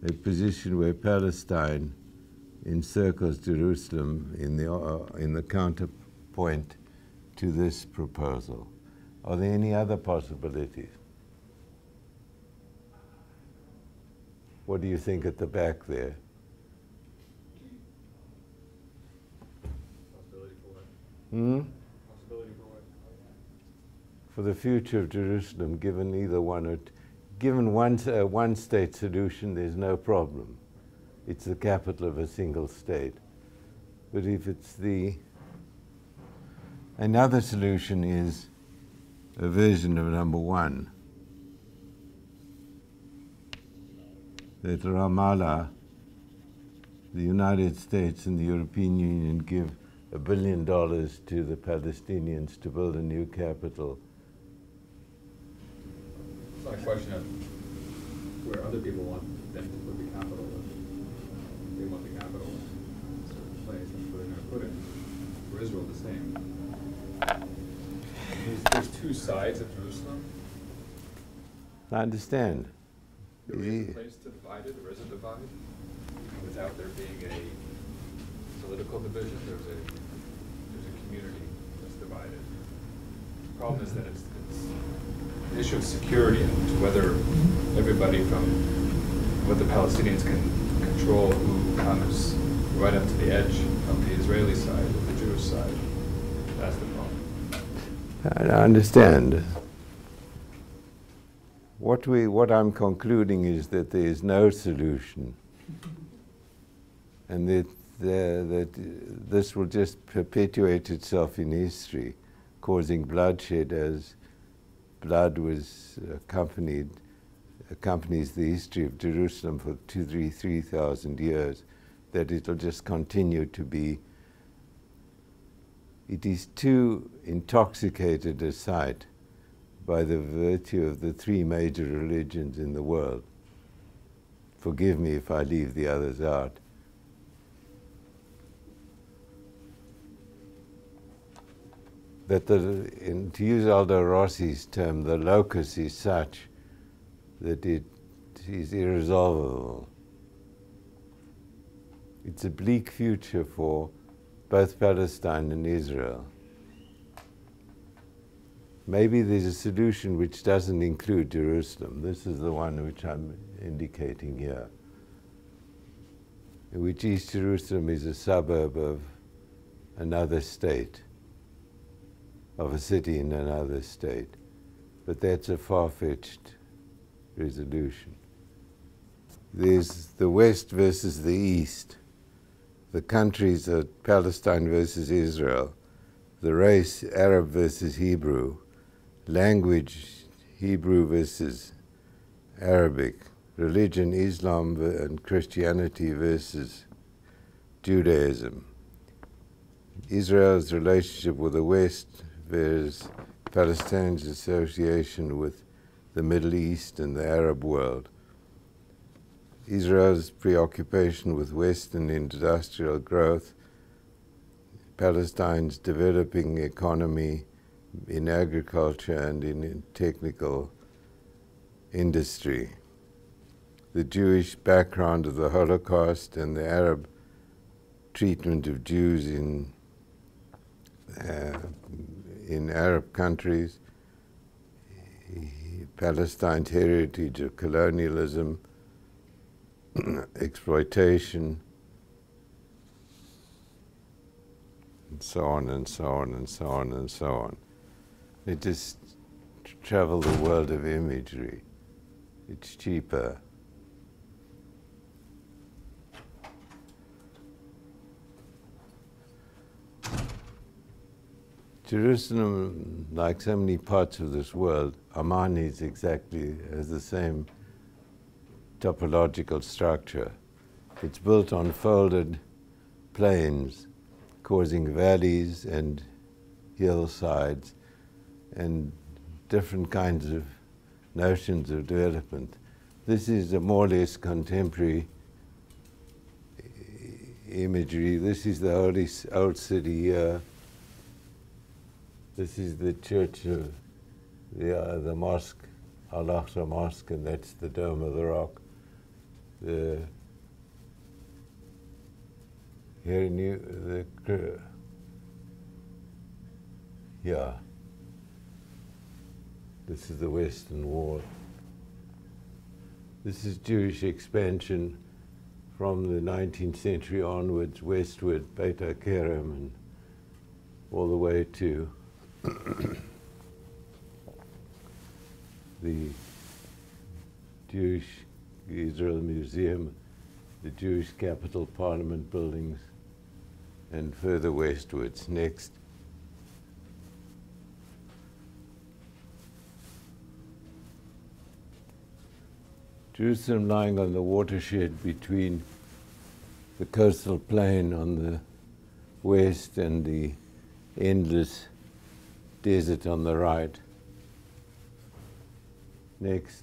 a position where Palestine encircles Jerusalem in the counterpoint to this proposal. Are there any other possibilities? What do you think at the back there? Possibility for what? Hmm? Possibility for what? For the future of Jerusalem, given either one or two. Given one state solution, there's no problem. It's the capital of a single state. But if it's another solution is a version of number one, that Ramallah, the United States and the European Union give $1 billion to the Palestinians to build a new capital. It's not a question of where other people want them to put the capital. If they want the capital in a certain place, that's where they're going to put it. For Israel, the same. There's two sides of Jerusalem. I understand. There is a place to divide it, there is a divide. Without there being a political division, there's a community that's divided. The problem is that it's an issue of security and whether everybody from what the Palestinians can control, who comes right up to the edge of the Israeli side, of the Jewish side. That's the problem. I understand. What I'm concluding is that there is no solution, and that this will just perpetuate itself in history, causing bloodshed as blood accompanies the history of Jerusalem for 3,000 years, that it'll just continue to be. It is too intoxicated a site by the virtue of the three major religions in the world. Forgive me if I leave the others out. That to use Aldo Rossi's term, the locus is such that it is irresolvable. It's a bleak future for both Palestine and Israel. Maybe there's a solution which doesn't include Jerusalem. This is the one which I'm indicating here, in which East Jerusalem is a suburb of another state, of a city in another state. But that's a far-fetched resolution. There's the West versus the East. The countries are Palestine versus Israel. The race, Arab versus Hebrew. Language, Hebrew versus Arabic. Religion, Islam and Christianity versus Judaism. Israel's relationship with the West versus Palestine's association with the Middle East and the Arab world. Israel's preoccupation with Western industrial growth, Palestine's developing economy in agriculture and in technical industry, the Jewish background of the Holocaust and the Arab treatment of Jews in Arab countries, Palestine's heritage of colonialism, exploitation, and so on and so on and so on and so on. They just travel the world of imagery. It's cheaper. Jerusalem, like so many parts of this world, Amman exactly has the same topological structure. It's built on folded plains, causing valleys and hillsides and different kinds of notions of development. This is a more or less contemporary imagery. This is the holy old city here. This is the church of the mosque, Al-Aqsa Mosque, and that's the Dome of the Rock. This is the Western Wall. This is Jewish expansion from the 19th century onwards, westward, Beit HaKerem, and all the way to the Jewish Israel Museum, the Jewish Capitol Parliament buildings, and further westwards. Next. Jerusalem lying on the watershed between the coastal plain on the west and the endless desert on the right. Next.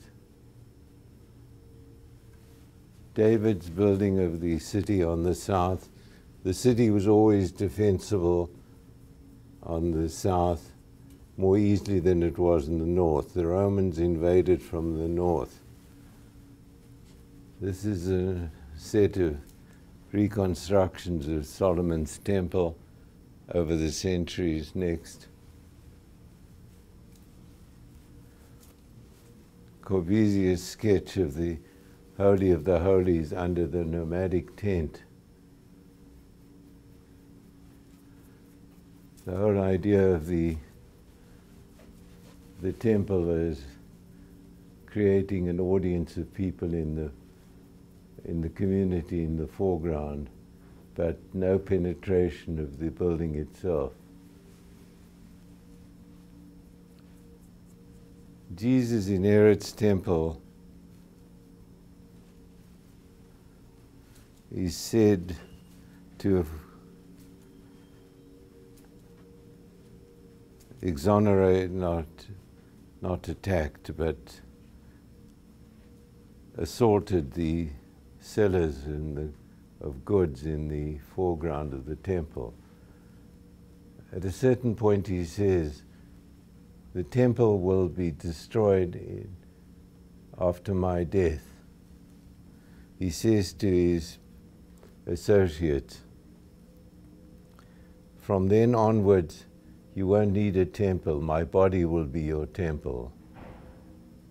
David's building of the city on the south. The city was always defensible on the south more easily than it was in the north. The Romans invaded from the north. This is a set of reconstructions of Solomon's temple over the centuries. Next. Corbusier's sketch of the Holy of the Holies under the nomadic tent. The whole idea of the temple is creating an audience of people in the community in the foreground, but no penetration of the building itself. Jesus inherits temple is said to have exonerated, not attacked, but assaulted the sellers of goods in the foreground of the temple. At a certain point he says, "The temple will be destroyed after my death." He says to his associates, "From then onwards, you won't need a temple. My body will be your temple."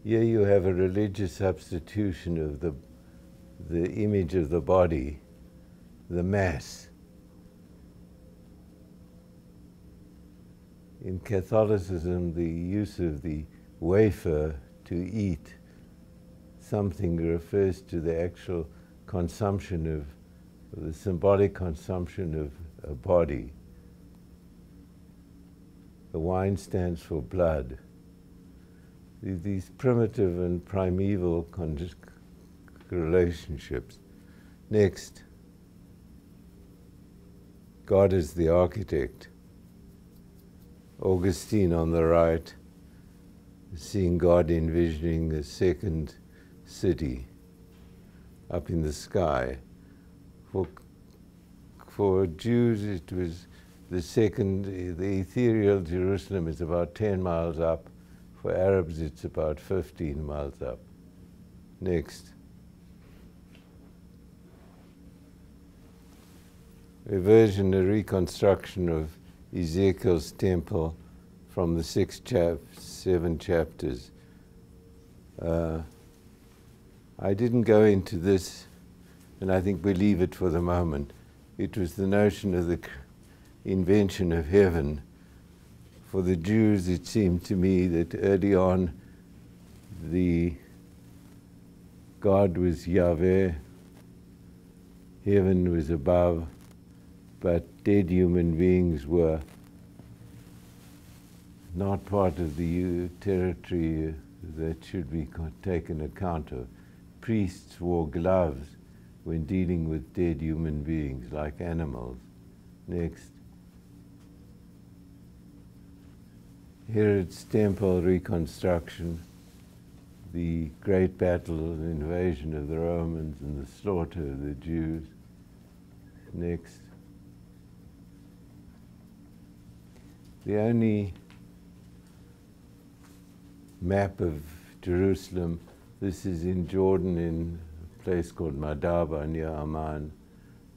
Here you have a religious substitution of the image of the body, the mass. In Catholicism, the use of the wafer to eat something refers to the actual consumption of, the symbolic consumption of a body. The wine stands for blood. These primitive and primeval relationships. Next, God is the architect. Augustine on the right, seeing God envisioning a second city up in the sky. For Jews, it was the second, the ethereal Jerusalem is about 10 miles up. For Arabs, it's about 15 miles up. Next. Reversion, a reconstruction of Ezekiel's temple from the seven chapters. I didn't go into this, and I think we leave it for the moment. It was the notion of the invention of heaven. For the Jews, it seemed to me that early on, the God was Yahweh, heaven was above, but dead human beings were not part of the territory that should be taken account of. Priests wore gloves when dealing with dead human beings, like animals. Next. Herod's temple reconstruction, the great battle of the invasion of the Romans and the slaughter of the Jews. Next. The only map of Jerusalem, this is in Jordan in a place called Madaba near Amman.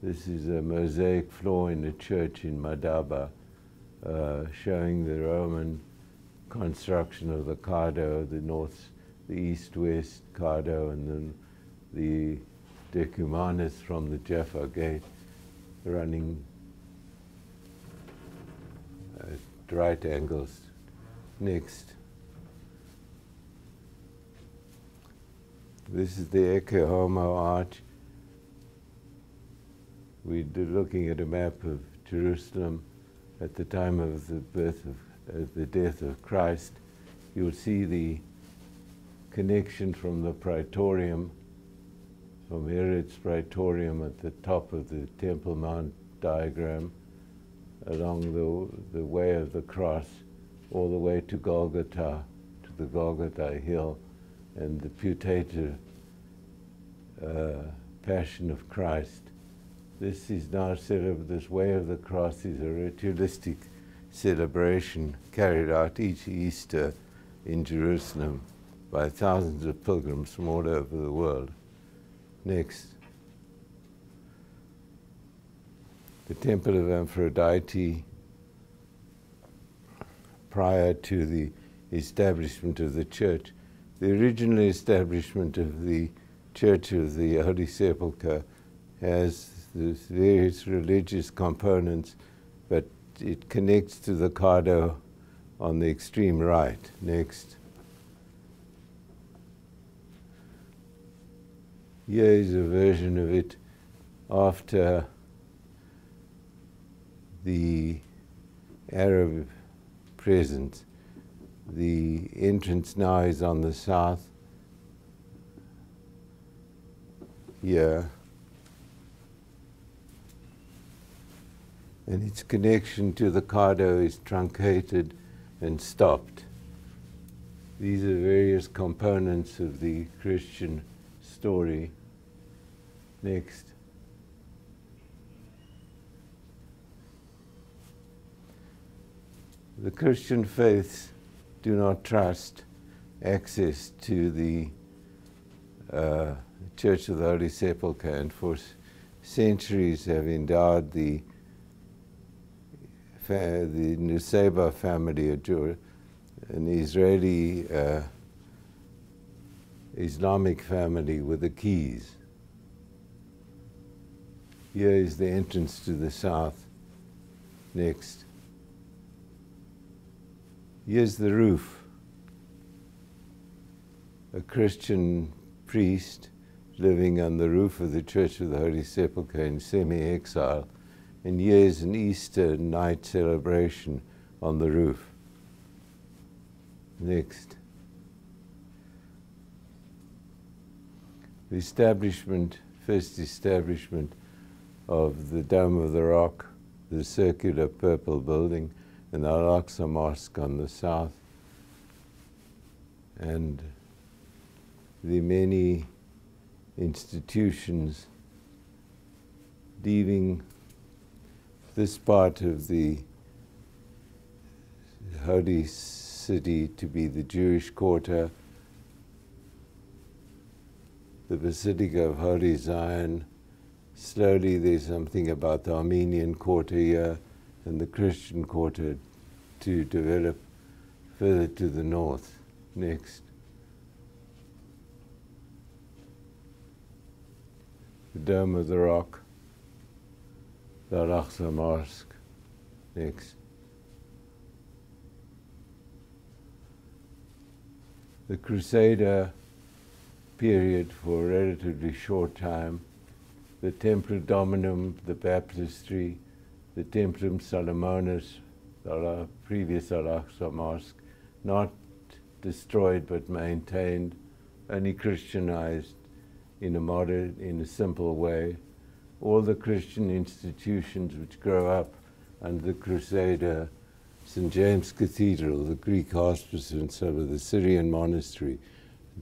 This is a mosaic floor in a church in Madaba showing the Roman construction of the Cardo, the north, the east-west Cardo, and then the decumanus from the Jaffa Gate running at right angles. Next. This is the Ecce Homo arch. We're looking at a map of Jerusalem at the time of the birth of the death of Christ. You'll see the connection from the Praetorium, from Herod's Praetorium at the top of the Temple Mount diagram, along the way of the cross, all the way to Golgotha, to the Golgotha hill, and the putative passion of Christ. This is now this way of the cross is a ritualistic celebration carried out each Easter in Jerusalem by thousands of pilgrims from all over the world. Next. The Temple of Aphrodite prior to the establishment of the church. The original establishment of the Church of the Holy Sepulchre has these various religious components, but it connects to the Cardo on the extreme right. Next. Here is a version of it after the Arab presence. The entrance now is on the south here, and its connection to the Cardo is truncated and stopped. These are various components of the Christian story. Next. The Christian faiths do not trust access to the Church of the Holy Sepulchre, and for centuries have endowed the Nusayba family, an Israeli Islamic family, with the keys. Here is the entrance to the south. Next. Here's the roof. a Christian priest living on the roof of the Church of the Holy Sepulchre in semi-exile, and years an Easter night celebration on the roof. Next. The establishment, first establishment of the Dome of the Rock, the circular purple building, and the Al-Aqsa Mosque on the south, and the many institutions leaving this part of the Holy City to be the Jewish quarter, the Basilica of Holy Zion. Slowly there's something about the Armenian quarter here and the Christian quarter to develop further to the north. Next. The Dome of the Rock, the Al-Aqsa Mosque. Next. The Crusader period for a relatively short time, the Templum Dominum, the Baptistry, the Templum Salomonis, the previous Al-Aqsa Mosque, not destroyed but maintained, only Christianized in a simple way. All the Christian institutions which grow up under the Crusader, St. James Cathedral, the Greek hospice and some of the Syrian monastery,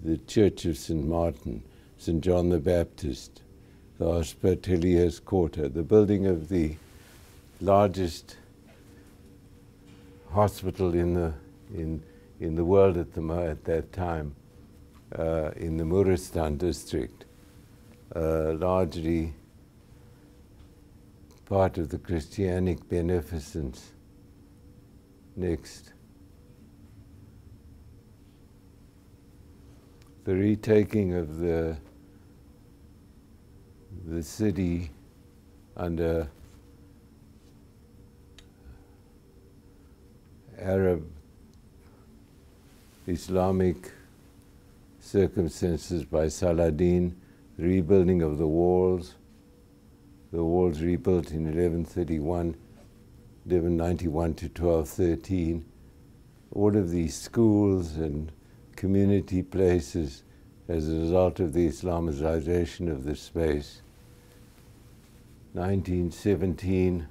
the Church of St. Martin, St. John the Baptist, the Hospitallier's Quarter, the building of the largest hospital in the world at that time, in the Muristan district, largely part of the Christianic beneficence. Next. The retaking of the city under Arab Islamic circumstances by Saladin, the rebuilding of the walls rebuilt in 1131, 1191 to 1213, all of these schools and community places as a result of the Islamization of the space. 1917,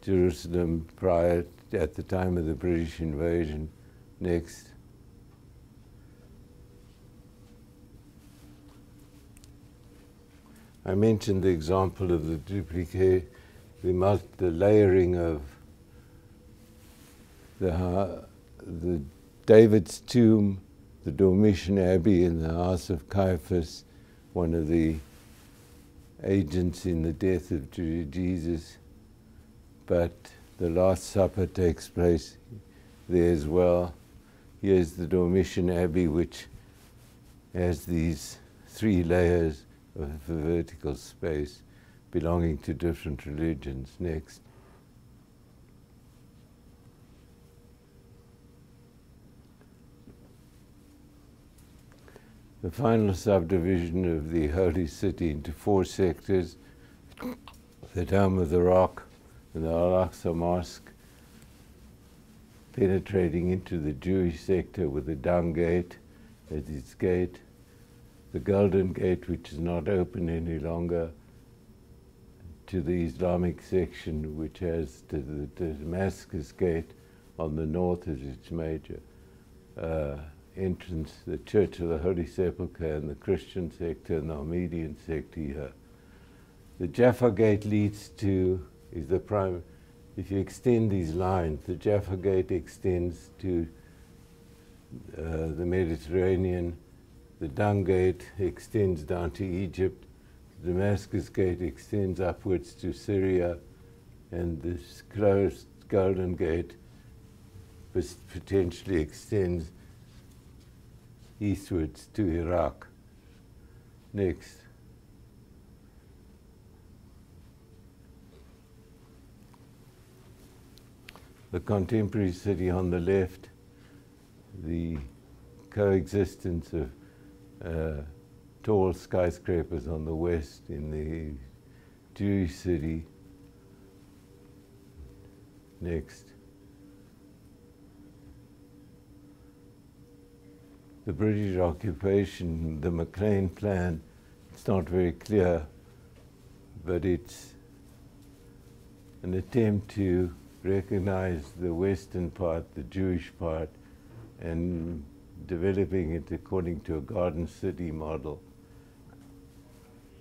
Jerusalem prior, at the time of the British invasion. Next. I mentioned the example of the duplicate, the layering of the David's tomb, the Dormition Abbey in the house of Caiaphas, one of the agents in the death of Jesus. But the Last Supper takes place there as well. Here's the Dormition Abbey, which has these three layers of the vertical space belonging to different religions. Next. The final subdivision of the Holy City into four sectors, the Dome of the Rock and the Al-Aqsa Mosque, penetrating into the Jewish sector with the Dung Gate at its gate, the Golden Gate, which is not open any longer, to the Islamic section, which has the Damascus Gate on the north as its major entrance, the Church of the Holy Sepulchre and the Christian sector and the Armenian sector here. The Jaffa Gate leads to, is the prime, if you extend these lines, the Jaffa Gate extends to the Mediterranean. The Dung Gate extends down to Egypt, the Damascus Gate extends upwards to Syria, and this closed Golden Gate potentially extends eastwards to Iraq. Next. The contemporary city on the left, the coexistence of tall skyscrapers on the west in the Jewish city. Next. The British occupation, the Maclean plan, it's not very clear, but it's an attempt to recognize the western part, the Jewish part, and developing it according to a garden city model.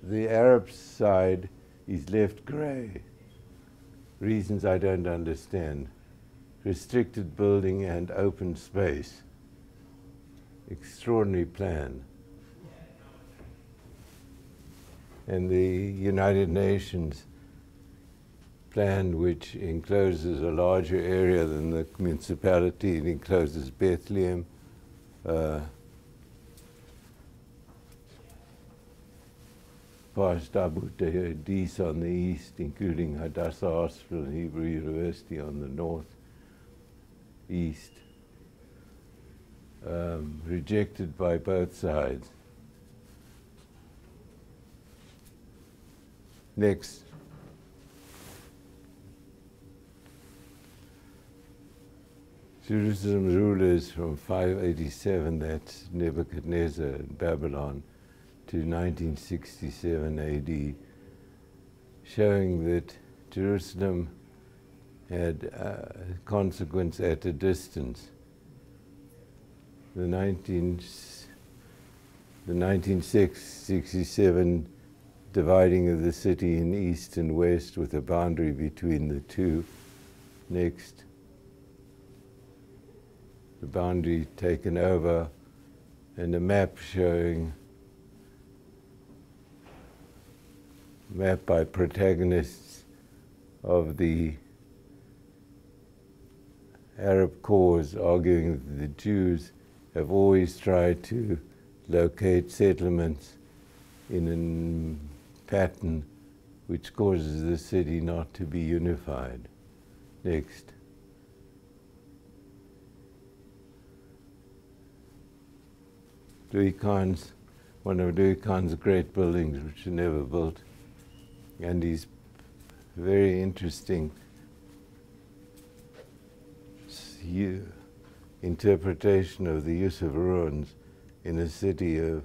The Arab side is left grey. Reasons I don't understand. Restricted building and open space. Extraordinary plan. And the United Nations plan, which encloses a larger area than the municipality. It encloses Bethlehem. Past Abu Hadis on the east, including Hadassah Hospital and Hebrew University on the north, east. Rejected by both sides. Next. Jerusalem's rulers from 587, that's Nebuchadnezzar in Babylon, to 1967 AD, showing that Jerusalem had consequence at a distance. The 1967 dividing of the city in east and west with a boundary between the two. Next. The boundary taken over and a map showing, map by protagonists of the Arab cause, arguing that the Jews have always tried to locate settlements in a pattern which causes the city not to be unified. Next. Louis Kahn's, one of Louis Kahn's great buildings which were never built, and his very interesting interpretation of the use of ruins in a city of...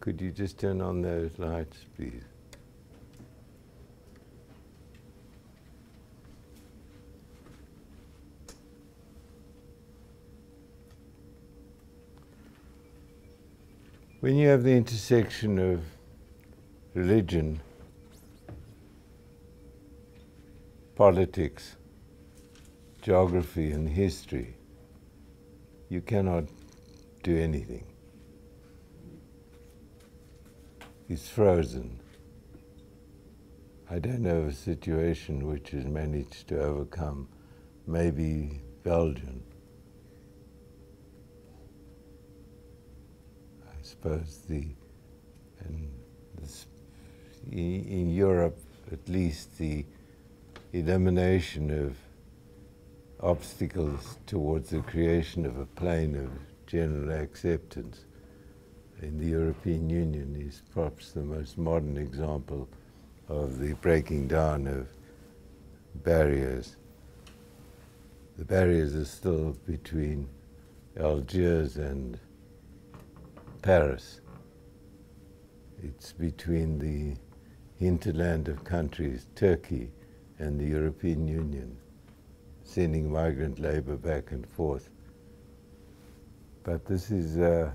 Could you just turn on those lights, please? When you have the intersection of religion, politics, geography and history, you cannot do anything. It's frozen. I don't know of a situation which has managed to overcome, maybe Belgium. I suppose in Europe, at least, the elimination of obstacles towards the creation of a plane of general acceptance in the European Union is perhaps the most modern example of the breaking down of barriers. The barriers are still between Algiers and Paris. It's between the hinterland of countries, Turkey, and the European Union, sending migrant labor back and forth. But this is a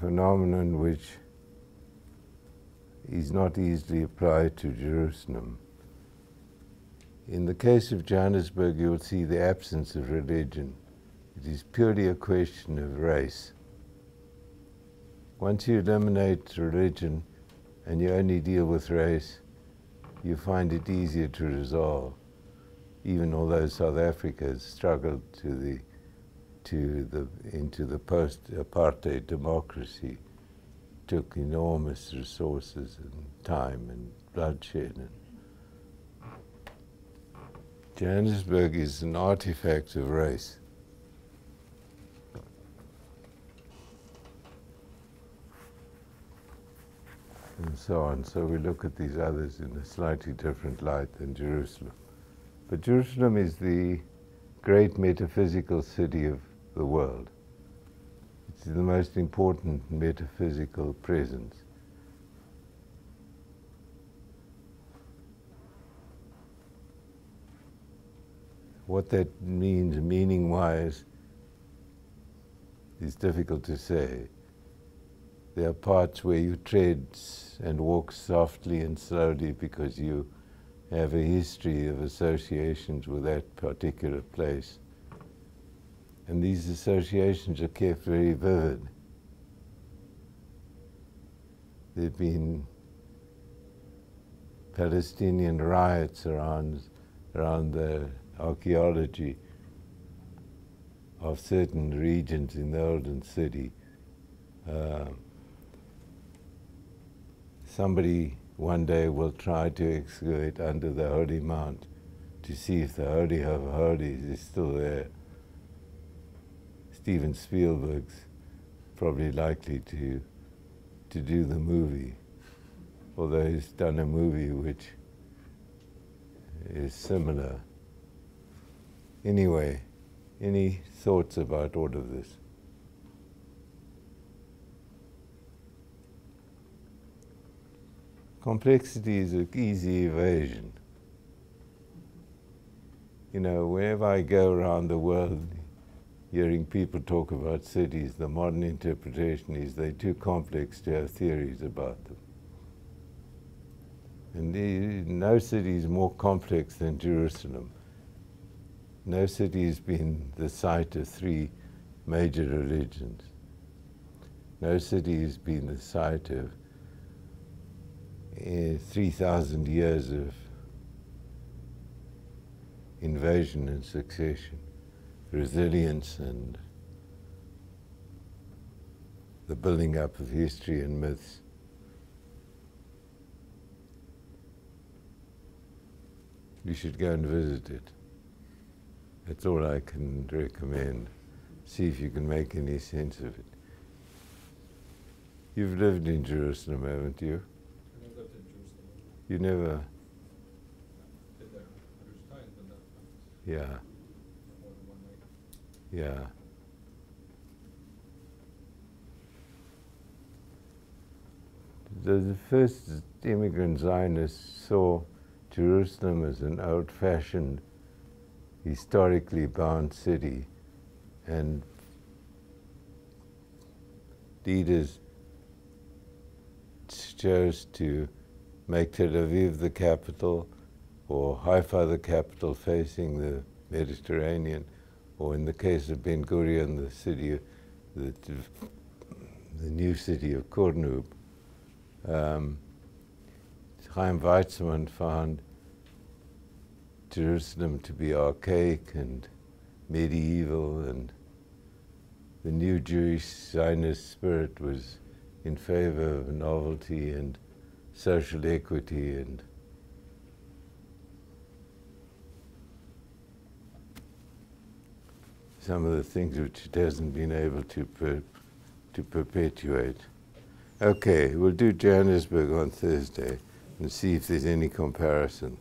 phenomenon which is not easily applied to Jerusalem. In the case of Johannesburg, you will see the absence of religion. It is purely a question of race. Once you eliminate religion and you only deal with race, you find it easier to resolve, even although South Africa has struggled into the post-apartheid democracy, took enormous resources and time and bloodshed. Johannesburg is an artifact of race. and so on. So we look at these others in a slightly different light than Jerusalem. But Jerusalem is the great metaphysical city of the world. It's the most important metaphysical presence. What that means, meaning-wise, is difficult to say. There are parts where you tread and walk softly and slowly because you have a history of associations with that particular place. And these associations are kept very vivid. There have been Palestinian riots around the archaeology of certain regions in the Golden City. Somebody one day will try to excavate under the Holy Mount to see if the Holy of Holies is still there. Steven Spielberg's probably likely to do the movie, although he's done a movie which is similar. Anyway, any thoughts about all of this? Complexity is an easy evasion. You know, wherever I go around the world, hearing people talk about cities, the modern interpretation is they're too complex to have theories about them. And no city is more complex than Jerusalem. No city has been the site of three major religions. No city has been the site of 3,000 years of invasion and succession, resilience and the building up of history and myths. You should go and visit it. That's all I can recommend. See if you can make any sense of it. You've lived in Jerusalem, haven't you? You never? Yeah. Yeah. The first immigrant Zionists saw Jerusalem as an old-fashioned, historically bound city, and leaders chose to make Tel Aviv the capital, or Haifa the capital facing the Mediterranean, or in the case of Ben Gurion, the city, the new city of Kurnub. Chaim Weizmann found Jerusalem to be archaic and medieval, and the new Jewish Zionist spirit was in favor of novelty and social equity, and some of the things which it hasn't been able to perpetuate. Okay, we'll do Johannesburg on Thursday and see if there's any comparison.